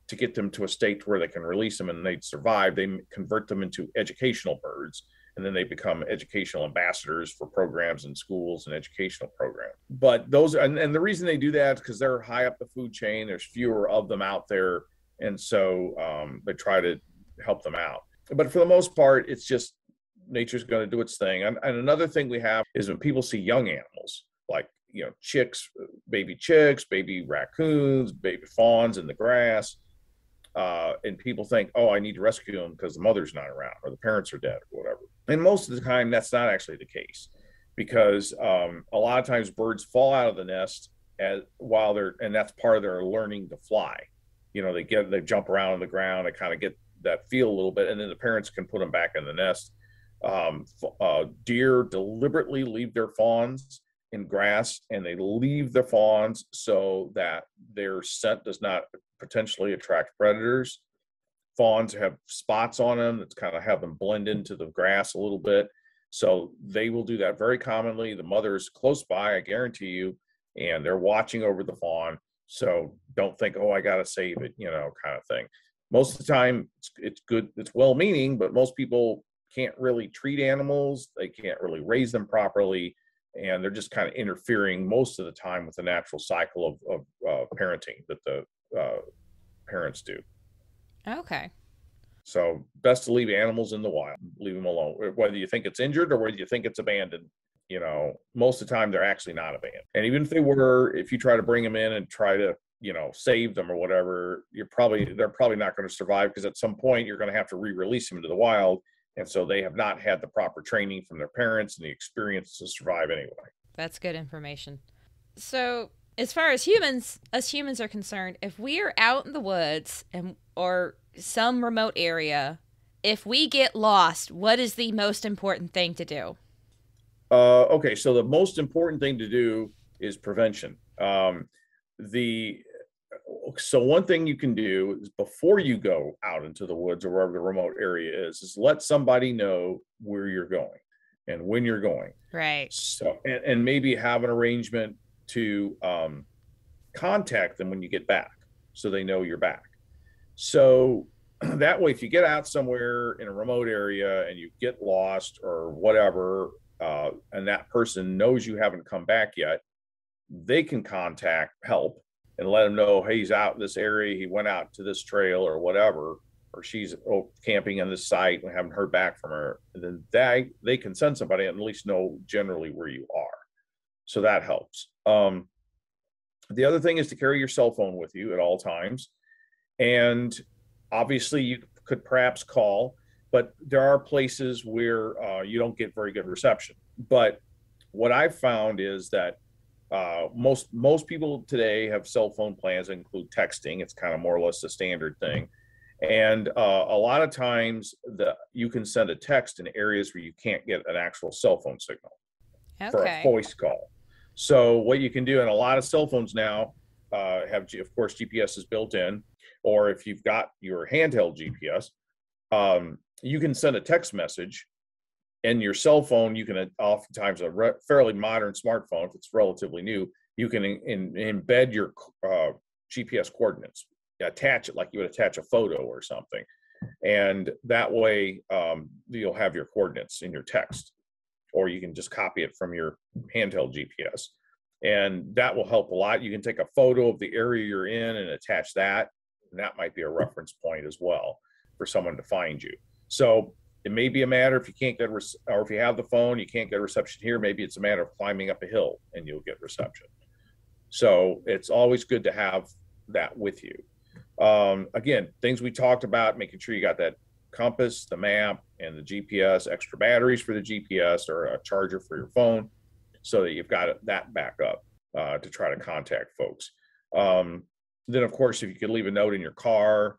to get them to a state where they can release them and they'd survive, they convert them into educational birds. And then they become educational ambassadors for programs and schools and educational programs. But those, and the reason they do that is because they're high up the food chain, there's fewer of them out there. And so they try to help them out. But for the most part, it's just nature's going to do its thing. And another thing we have is when people see young animals, like, you know, chicks, baby raccoons, baby fawns in the grass. And people think, oh, I need to rescue them because the mother's not around or the parents are dead or whatever. And most of the time, that's not actually the case, because a lot of times birds fall out of the nest and that's part of their learning to fly. You know, they jump around on the ground and kind of get that feel a little bit, and then the parents can put them back in the nest. Deer deliberately leave their fawns in grass, and they leave the fawns so that their scent does not potentially attract predators. Fawns have spots on them that kind of have them blend into the grass a little bit. So they will do that very commonly. The mother's close by, I guarantee you, and they're watching over the fawn. So don't think, oh, I got to save it, you know, kind of thing. Most of the time it's good, it's well-meaning, but most people can't really treat animals. They can't really raise them properly. And they're just kind of interfering most of the time with the natural cycle of parenting that the parents do. Okay. So best to leave animals in the wild, leave them alone, whether you think it's injured or whether you think it's abandoned. You know, most of the time they're actually not abandoned. And even if they were, if you try to bring them in and try to, you know, save them or whatever, they're probably not going to survive, because at some point you're going to have to re-release them into the wild. And so they have not had the proper training from their parents and the experience to survive anyway. That's good information. So as far as humans are concerned, if we are out in the woods or some remote area, if we get lost, what is the most important thing to do? Okay, so the most important thing to do is prevention. So one thing you can do is, before you go out into the woods or wherever the remote area is let somebody know where you're going and when you're going. Right. So, and maybe have an arrangement to contact them when you get back, so they know you're back. So that way, if you get out somewhere in a remote area and you get lost or whatever, and that person knows you haven't come back yet, they can contact help and let him know, hey, he's out in this area, he went out to this trail or whatever, or she's camping on this site and haven't heard back from her. And then they can send somebody and at least know generally where you are. So that helps. The other thing is to carry your cell phone with you at all times. And obviously you could perhaps call, but there are places where you don't get very good reception. But what I've found is that most people today have cell phone plans that include texting. It's kind of more or less the standard thing. And a lot of times you can send a text in areas where you can't get an actual cell phone signal for a voice call. So what you can do, and a lot of cell phones now have, of course, GPS is built in, or if you've got your handheld GPS, you can send a text message. And your cell phone, you can oftentimes a fairly modern smartphone, if it's relatively new, you can embed your GPS coordinates, attach it like you would attach a photo or something. And that way you'll have your coordinates in your text, or you can just copy it from your handheld GPS. And that will help a lot. You can take a photo of the area you're in and attach that. And that might be a reference point as well for someone to find you. So it may be a matter, if you can't get, or if you have the phone, you can't get reception here, maybe it's a matter of climbing up a hill and you'll get reception. So it's always good to have that with you. Again, things we talked about, making sure you got that compass, the map, and the GPS, extra batteries for the GPS or a charger for your phone, so that you've got that backup to try to contact folks. Then, of course, if you could leave a note in your car,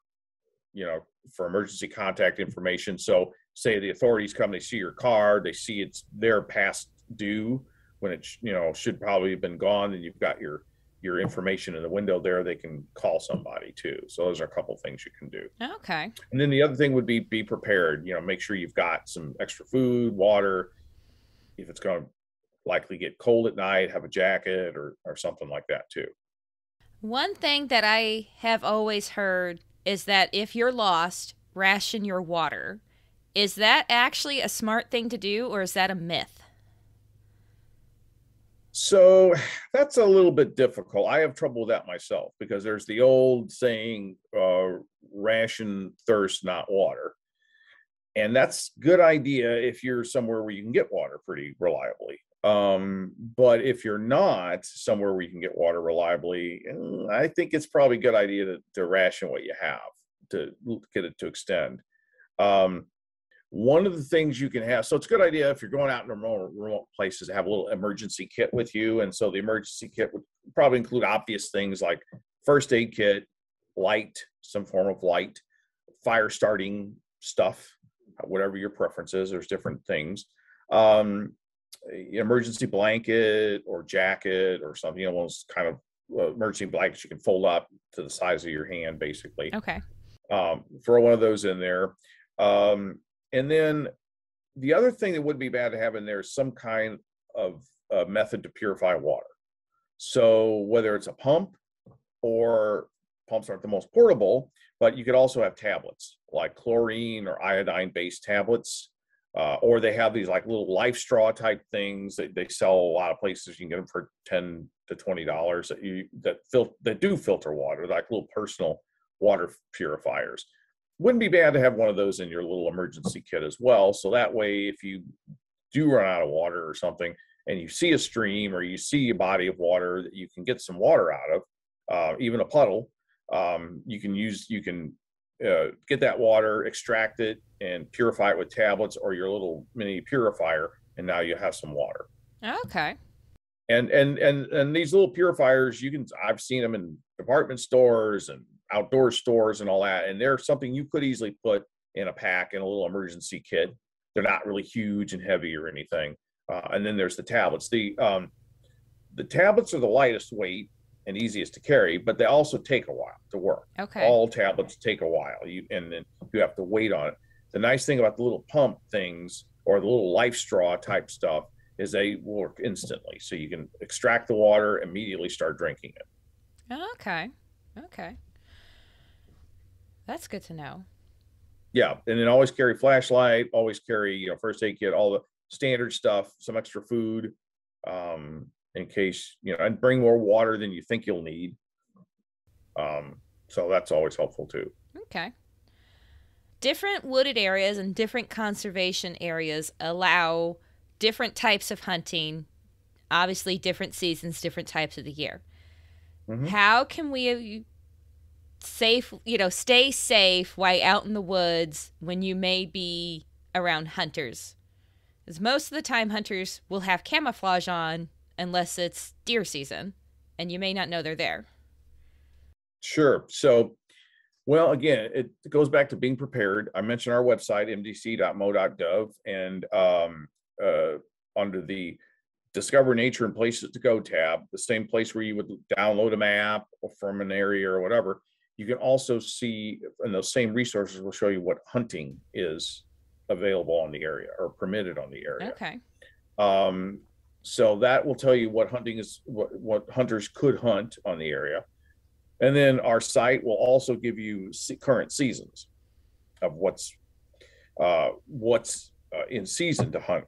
you know, for emergency contact information. So say the authorities come, they see your car, they see it's their past due when it, you know, should probably have been gone. Then you've got your your information in the window there, they can call somebody too. So those are a couple things you can do. Okay. And then the other thing would be prepared. You know, make sure you've got some extra food, water. If it's going to likely get cold at night, have a jacket or something like that too. One thing that I have always heard is that if you're lost, ration your water. Is that actually a smart thing to do, or is that a myth? So that's a little bit difficult. I have trouble with that myself, because there's the old saying, ration thirst, not water. And that's a good idea if you're somewhere where you can get water pretty reliably. But if you're not somewhere where you can get water reliably, I think it's probably a good idea to ration what you have to get it to extend. One of the things you can have, so it's a good idea if you're going out in remote places to have a little emergency kit with you. And so the emergency kit would probably include obvious things like first aid kit, light, some form of light, fire starting stuff, whatever your preference is. There's different things. Emergency blanket or jacket or something, you know, those kind of emergency blankets you can fold up to the size of your hand, basically. Okay. Throw one of those in there. And then the other thing that would be bad to have in there is some kind of method to purify water. So whether it's a pump, or pumps aren't the most portable, but you could also have tablets like chlorine or iodine-based tablets, or they have these like little LifeStraw type things that they sell a lot of places. You can get them for $10 to $20 that do filter water, like little personal water purifiers. Wouldn't be bad to have one of those in your little emergency kit as well. So that way, if you do run out of water or something, and you see a stream or you see a body of water that you can get some water out of, even a puddle, you can get that water, extract it, and purify it with tablets or your little mini purifier, and now you have some water. Okay. And these little purifiers, I've seen them in department stores and outdoor stores and all that, and they're something you could easily put in a pack in a little emergency kit. They're not really huge and heavy or anything. And then there's the tablets. The tablets are the lightest weight and easiest to carry, but they also take a while to work. Okay. All tablets take a while, and then you have to wait on it. The nice thing about the little pump things or the little LifeStraw type stuff is they work instantly, so you can extract the water, immediately start drinking it. Okay. That's good to know. Yeah. And then always carry flashlight, always carry, first aid kit, all the standard stuff, some extra food, in case, and bring more water than you think you'll need. So that's always helpful too. Okay. Different wooded areas and different conservation areas allow different types of hunting, obviously different seasons, different types of the year. Mm-hmm. How can we stay safe while out in the woods when you may be around hunters? Because most of the time hunters will have camouflage on unless it's deer season, and you may not know they're there. Sure. So, well, again, it goes back to being prepared. I mentioned our website, mdc.mo.gov, and under the Discover Nature and Places to Go tab, the same place where you would download a map or from an area or whatever, you can also see, and those same resources will show you what hunting is available on the area or permitted on the area. Okay. So that will tell you what hunting is, what hunters could hunt on the area. And then our site will also give you current seasons of what's in season to hunt.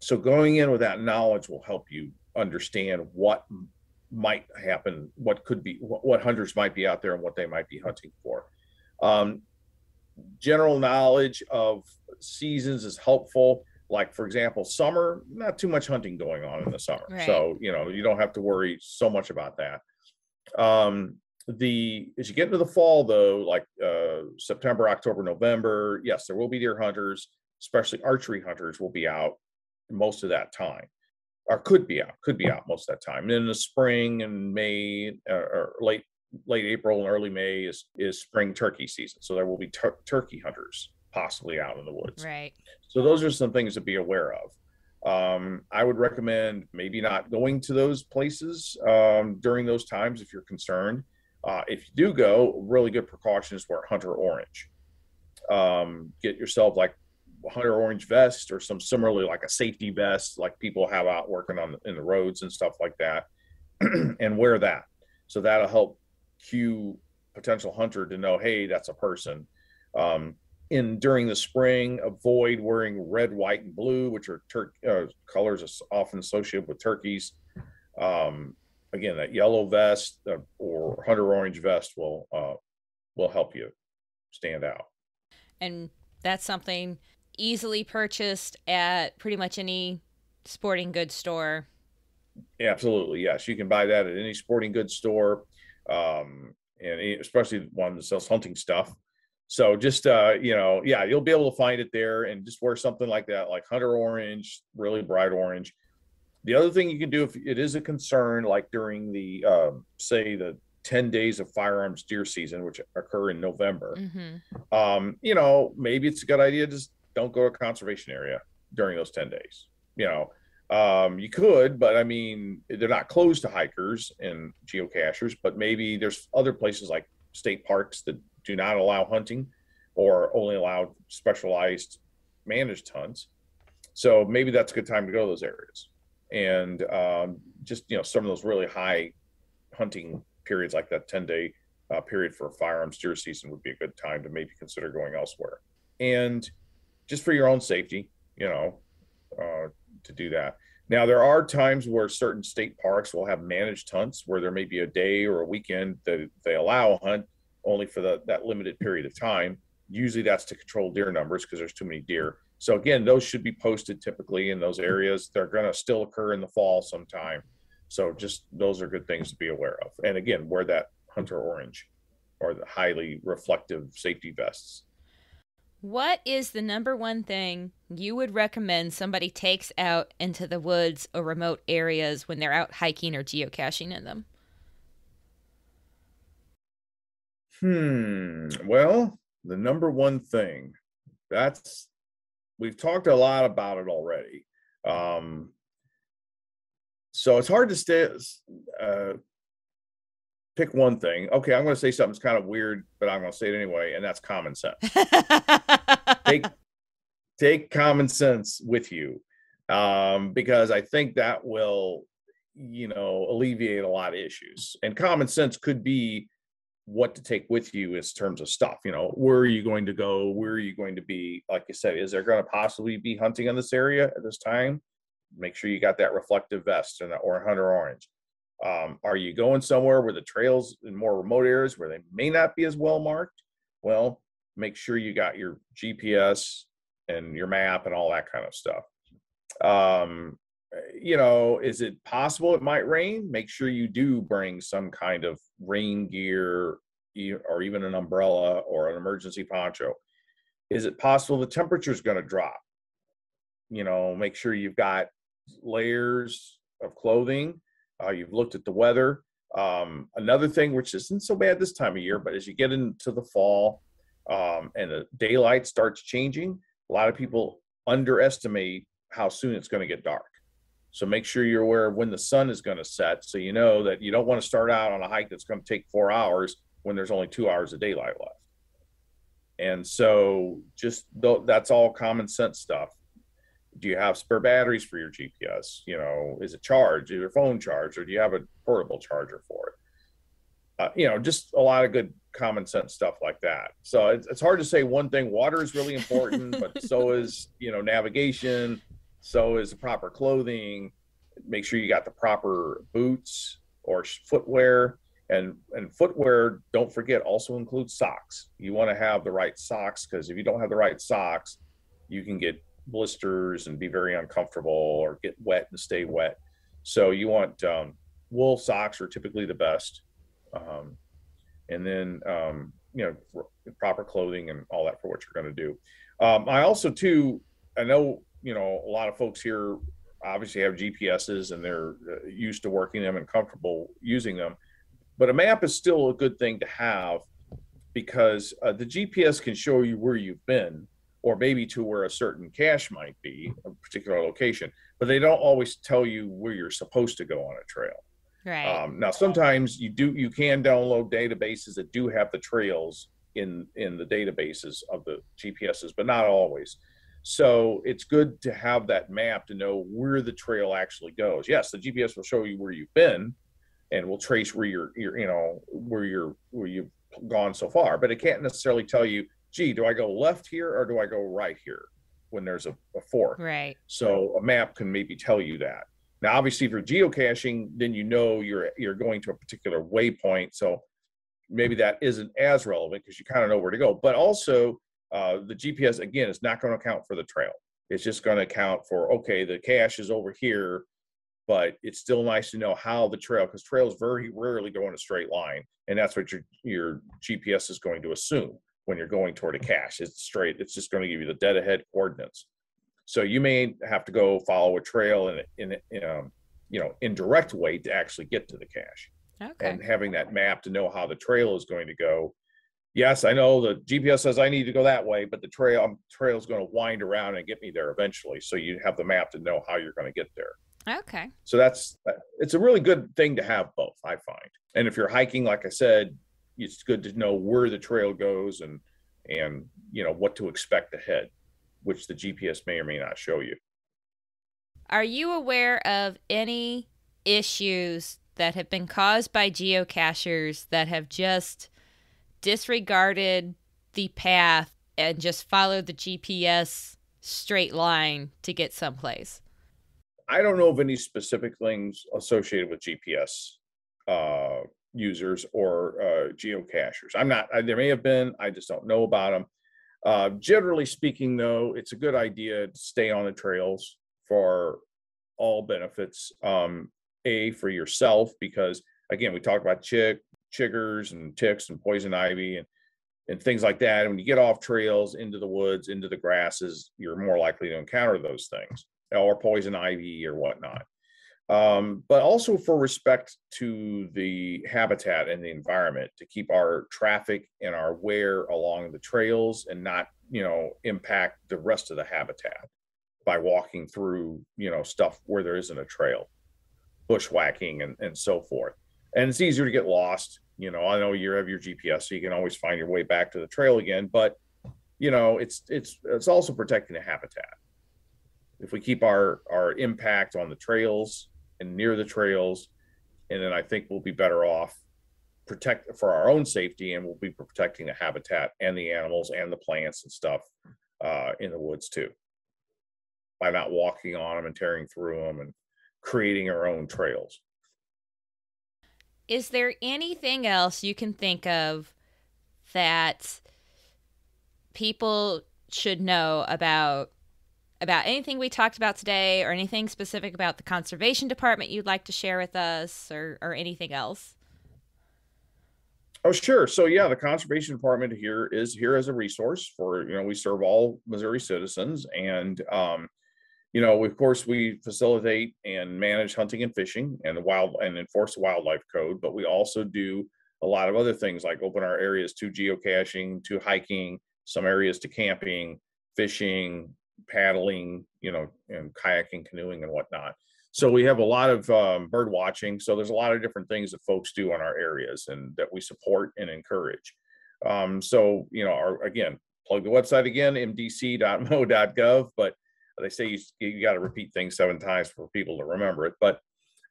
So going in with that knowledge will help you understand what might happen, what could be, what hunters might be out there and what they might be hunting for. General knowledge of seasons is helpful. Like, for example, summer, not too much hunting going on in the summer. Right. So, you don't have to worry so much about that. As you get into the fall, though, like September, October, November, yes, there will be deer hunters, especially archery hunters will be out most of that time, or could be out most of that time. And then the spring and May, or late April and early May is spring turkey season. So there will be turkey hunters possibly out in the woods. Right. So those are some things to be aware of. I would recommend maybe not going to those places during those times if you're concerned. If you do go, really good precautions, wear hunter orange. Get yourself like a hunter orange vest or some similarly like a safety vest like people have out working on in the roads and stuff like that, and wear that. So that'll help cue potential hunter to know, hey, that's a person. During the spring, avoid wearing red, white, and blue, which are colors often associated with turkeys. Again, that yellow vest or hunter orange vest will help you stand out. And that's something easily purchased at pretty much any sporting goods store. Yeah, absolutely, yes. You can buy that at any sporting goods store, and especially the one that sells hunting stuff. So just, yeah, you'll be able to find it there, and just wear something like that, like hunter orange, really bright orange. The other thing you can do if it is a concern, like during the, say, the 10 days of firearms deer season, which occur in November, mm-hmm. Maybe it's a good idea to just don't go to a conservation area during those 10 days. You could, but I mean, they're not closed to hikers and geocachers, but maybe there's other places like state parks that do not allow hunting or only allow specialized managed hunts. So maybe that's a good time to go to those areas. And some of those really high hunting periods, like that 10-day period for firearms deer season, would be a good time to maybe consider going elsewhere. And just for your own safety, to do that. Now, there are times where certain state parks will have managed hunts where there may be a day or a weekend that they allow a hunt only for that limited period of time. Usually that's to control deer numbers because there's too many deer. So again, those should be posted typically in those areas. They're going to still occur in the fall sometime. So just those are good things to be aware of. And again, wear that hunter orange or the highly reflective safety vests. What is the #1 thing you would recommend somebody takes out into the woods or remote areas when they're out hiking or geocaching in them? Well, the #1 thing, we've talked a lot about it already. So it's hard to pick one thing. Okay, I'm going to say something's kind of weird, but I'm going to say it anyway, and that's common sense. Take common sense with you, because I think that will, alleviate a lot of issues. And common sense could be what to take with you in terms of stuff. Where are you going to go? Where are you going to be? Like you said, is there going to possibly be hunting in this area at this time? Make sure you got that reflective vest or hunter orange. Are you going somewhere where the trails in more remote areas where they may not be as well marked? Well, make sure you got your GPS and your map and all that kind of stuff. Is it possible it might rain? Make sure you do bring some kind of rain gear or even an umbrella or an emergency poncho. Is it possible the temperature is going to drop? Make sure you've got layers of clothing. You've looked at the weather. Another thing, which isn't so bad this time of year, but as you get into the fall and the daylight starts changing, a lot of people underestimate how soon it's going to get dark. So make sure you're aware of when the sun is going to set, so you know that you don't want to start out on a hike that's going to take 4 hours when there's only 2 hours of daylight left. And so that's all common sense stuff. Do you have spare batteries for your GPS? Is it charged? Is your phone charged, or do you have a portable charger for it? Just a lot of good common sense stuff like that. So it's hard to say one thing. Water is really important, but so is, navigation. So is the proper clothing. Make sure you got the proper boots or footwear. And footwear, don't forget, also includes socks. You want to have the right socks, because if you don't have the right socks, you can get blisters and be very uncomfortable, or get wet and stay wet. So you want wool socks are typically the best, and then proper clothing and all that for what you're going to do. I also too, I know a lot of folks here obviously have GPSs and they're used to working them and comfortable using them, but a map is still a good thing to have, because the GPS can show you where you've been, or maybe to where a certain cache might be, a particular location. but they don't always tell you where you're supposed to go on a trail. Right. Now, sometimes you can download databases that do have the trails in the databases of the GPSs, but not always. So it's good to have that map to know where the trail actually goes. Yes, the GPS will show you where you've been and will trace where you've gone so far, but it can't necessarily tell you, gee, do I go left here or do I go right here when there's a fork? Right. So a map can maybe tell you that. Now, obviously, if you're geocaching, then you know you're going to a particular waypoint. So maybe that isn't as relevant because you kind of know where to go. But also, the GPS, again, is not going to account for the trail. It's just going to account for, okay, the cache is over here, but it's still nice to know how the trail, because trails very rarely go in a straight line. And that's what your GPS is going to assume when you're going toward a cache. It's straight. It's just going to give you the dead ahead coordinates. So you may have to go follow a trail in indirect way to actually get to the cache. Okay. And having that map to know how the trail is going to go. Yes, I know the GPS says I need to go that way, but the trail is going to wind around and get me there eventually. So you have the map to know how you're going to get there. Okay. So it's a really good thing to have both, I find. And if you're hiking, like I said, it's good to know where the trail goes and you know what to expect ahead, which the GPS may or may not show you. Are you aware of any issues that have been caused by geocachers that have just disregarded the path and just followed the GPS straight line to get someplace? I don't know of any specific things associated with GPS users or geocachers. There may have been, I just don't know about them. Generally speaking, though, it's a good idea to stay on the trails for all benefits. A, for yourself, because again, we talked about chiggers and ticks and poison ivy and things like that. And when you get off trails into the woods, into the grasses, you're more likely to encounter those things, or poison ivy or whatnot. But also for respect to the habitat and the environment, to keep our traffic and our wear along the trails and not, impact the rest of the habitat by walking through, stuff where there isn't a trail, bushwhacking and so forth. And it's easier to get lost. I know you have your GPS, so you can always find your way back to the trail again, but it's also protecting the habitat. If we keep our impact on the trails and near the trails, and then I think we'll be better off protect for our own safety, and we'll be protecting the habitat and the animals and the plants and stuff in the woods too, by not walking on them and tearing through them and creating our own trails. Is there anything else you can think of that people should know about anything we talked about today, or anything specific about the conservation department you'd like to share with us, or anything else? Oh, sure. So yeah, the conservation department is here as a resource for, we serve all Missouri citizens, and, of course, we facilitate and manage hunting and fishing and enforce the wildlife code, but we also do a lot of other things like open our areas to geocaching, to hiking, some areas to camping, fishing, paddling, and kayaking, canoeing, and whatnot. So we have a lot of bird watching. So there's a lot of different things that folks do in our areas and that we support and encourage. Again, plug the website again, mdc.mo.gov, but they say you got to repeat things 7 times for people to remember it, but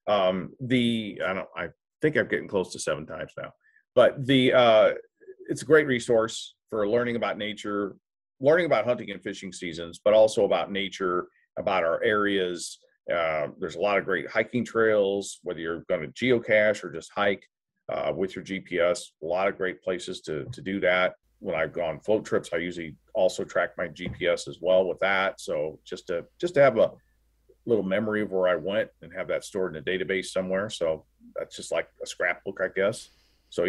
I think I'm getting close to 7 times now. But it's a great resource for learning about nature, learning about hunting and fishing seasons, but also about nature, about our areas. There's a lot of great hiking trails, whether you're going to geocache or just hike with your GPS. A lot of great places to do that. When I've gone float trips, I usually also track my GPS as well with that. So just to have a little memory of where I went and have that stored in a database somewhere. So that's just like a scrapbook, I guess. So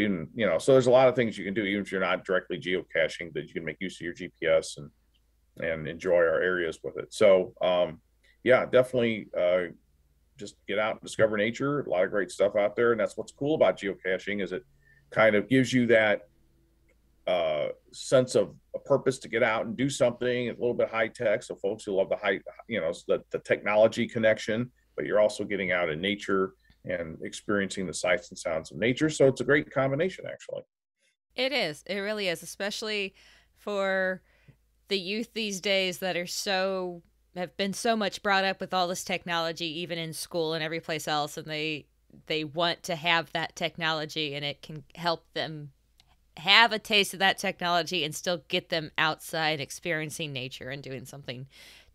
so there's a lot of things you can do, even if you're not directly geocaching, that you can make use of your GPS and enjoy our areas with it. So definitely just get out and discover nature. A lot of great stuff out there. And that's what's cool about geocaching, is it kind of gives you that sense of a purpose to get out and do something. It's a little bit high tech, so folks who love the high, you know, the technology connection, but you're also getting out in nature and experiencing the sights and sounds of nature. So it's a great combination, actually. It is. It really is, especially for the youth these days that are so, have been so much brought up with all this technology, even in school and every place else, and they want to have that technology, and it can help them have a taste of that technology and still get them outside experiencing nature and doing something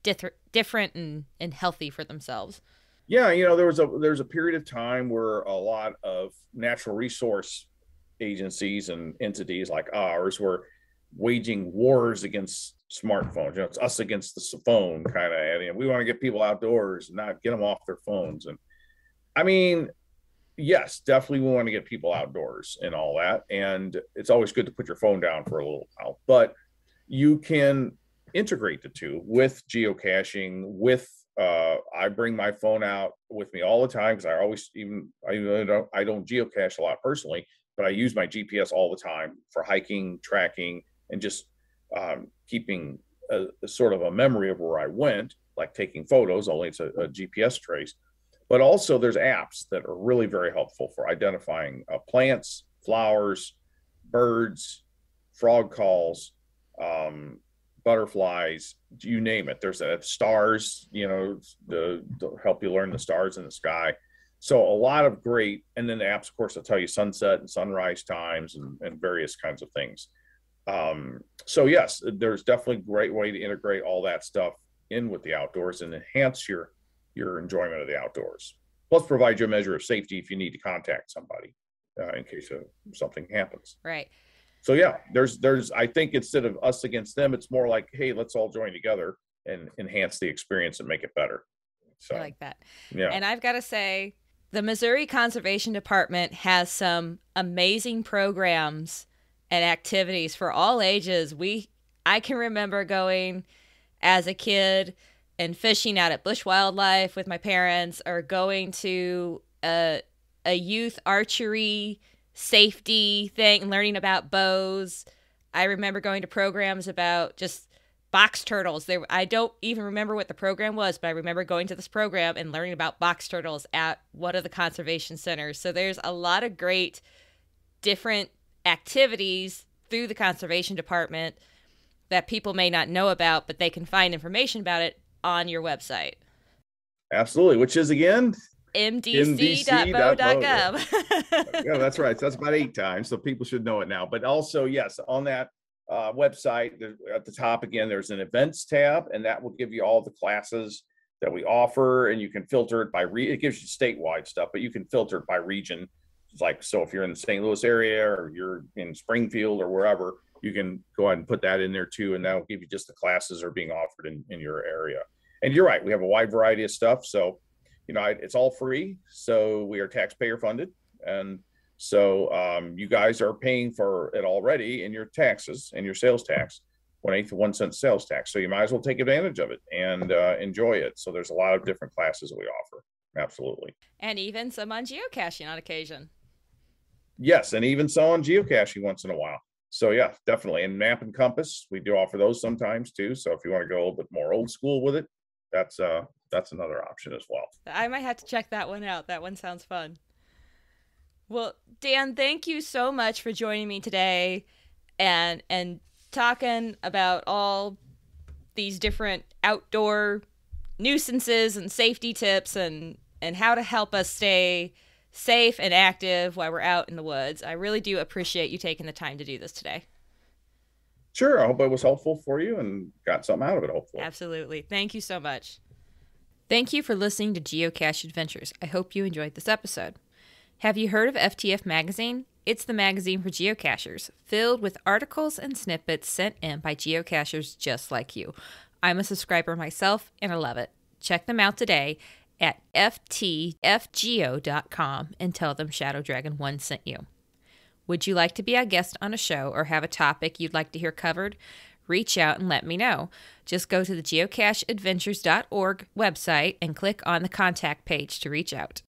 different and healthy for themselves. Yeah, you know, there's a period of time where a lot of natural resource agencies and entities like ours were waging wars against smartphones. You know, it's us against the phone kind of, and we want to get people outdoors and not get them off their phones. And I mean, yes, definitely we want to get people outdoors and all that. And it's always good to put your phone down for a little while, but you can integrate the two with geocaching, with I bring my phone out with me all the time because I always, I don't geocache a lot personally, but I use my GPS all the time for hiking, tracking, and just keeping a sort of a memory of where I went, like taking photos, only it's a GPS trace. But also there's apps that are really very helpful for identifying plants, flowers, birds, frog calls, butterflies, you name it. There's stars, you know, to help you learn the stars in the sky. So a lot of great, and then the apps, of course, will tell you sunset and sunrise times and various kinds of things. So yes, there's definitely a great way to integrate all that stuff in with the outdoors and enhance your enjoyment of the outdoors. Plus provide you a measure of safety if you need to contact somebody in case something happens. Right. So yeah, I think instead of us against them, it's more like, hey, let's all join together and enhance the experience and make it better. So I like that. Yeah. And I've got to say, the Missouri Conservation Department has some amazing programs and activities for all ages. I can remember going as a kid and fishing out at Bush Wildlife with my parents, or going to a youth archery safety thing and learning about bows. I remember going to programs about just box turtles. I don't even remember what the program was, but I remember going to this program and learning about box turtles at one of the conservation centers. So there's a lot of great different activities through the conservation department that people may not know about, but they can find information about it on your website. Absolutely, which is again mdc.mo.gov. Yeah, that's right. So that's about 8 times, so people should know it now. But also, yes, on that website at the top again, there's an events tab, and that will give you all the classes that we offer, and you can filter it by it gives you statewide stuff, but you can filter it by region. It's like, so if you're in the St. Louis area or you're in Springfield or wherever, you can go ahead and put that in there too, and that'll give you just the classes that are being offered in your area. And you're right, we have a wide variety of stuff. So, you know, it's all free. So we are taxpayer funded. And so you guys are paying for it already in your taxes and your sales tax, 1/8 of 1 cent sales tax. So you might as well take advantage of it and enjoy it. So there's a lot of different classes that we offer. Absolutely. And even some on geocaching on occasion. Yes, and even some on geocaching once in a while. So yeah, definitely. And map and compass, we do offer those sometimes too. So if you want to go a little bit more old school with it, that's another option as well. I might have to check that one out. That one sounds fun. Well, Dan, thank you so much for joining me today and talking about all these different outdoor nuisances and safety tips and how to help us stay safe and active while we're out in the woods. I really do appreciate you taking the time to do this today. Sure. I hope it was helpful for you and got something out of it, hopefully. Absolutely. Thank you so much. Thank you for listening to Geocache Adventures. I hope you enjoyed this episode. Have you heard of FTF Magazine? It's the magazine for geocachers, filled with articles and snippets sent in by geocachers just like you. I'm a subscriber myself, and I love it. Check them out today at ftfgo.com and tell them Shadow Dragon 1 sent you. Would you like to be a guest on a show or have a topic you'd like to hear covered? Reach out and let me know. Just go to the geocacheadventures.org website and click on the contact page to reach out.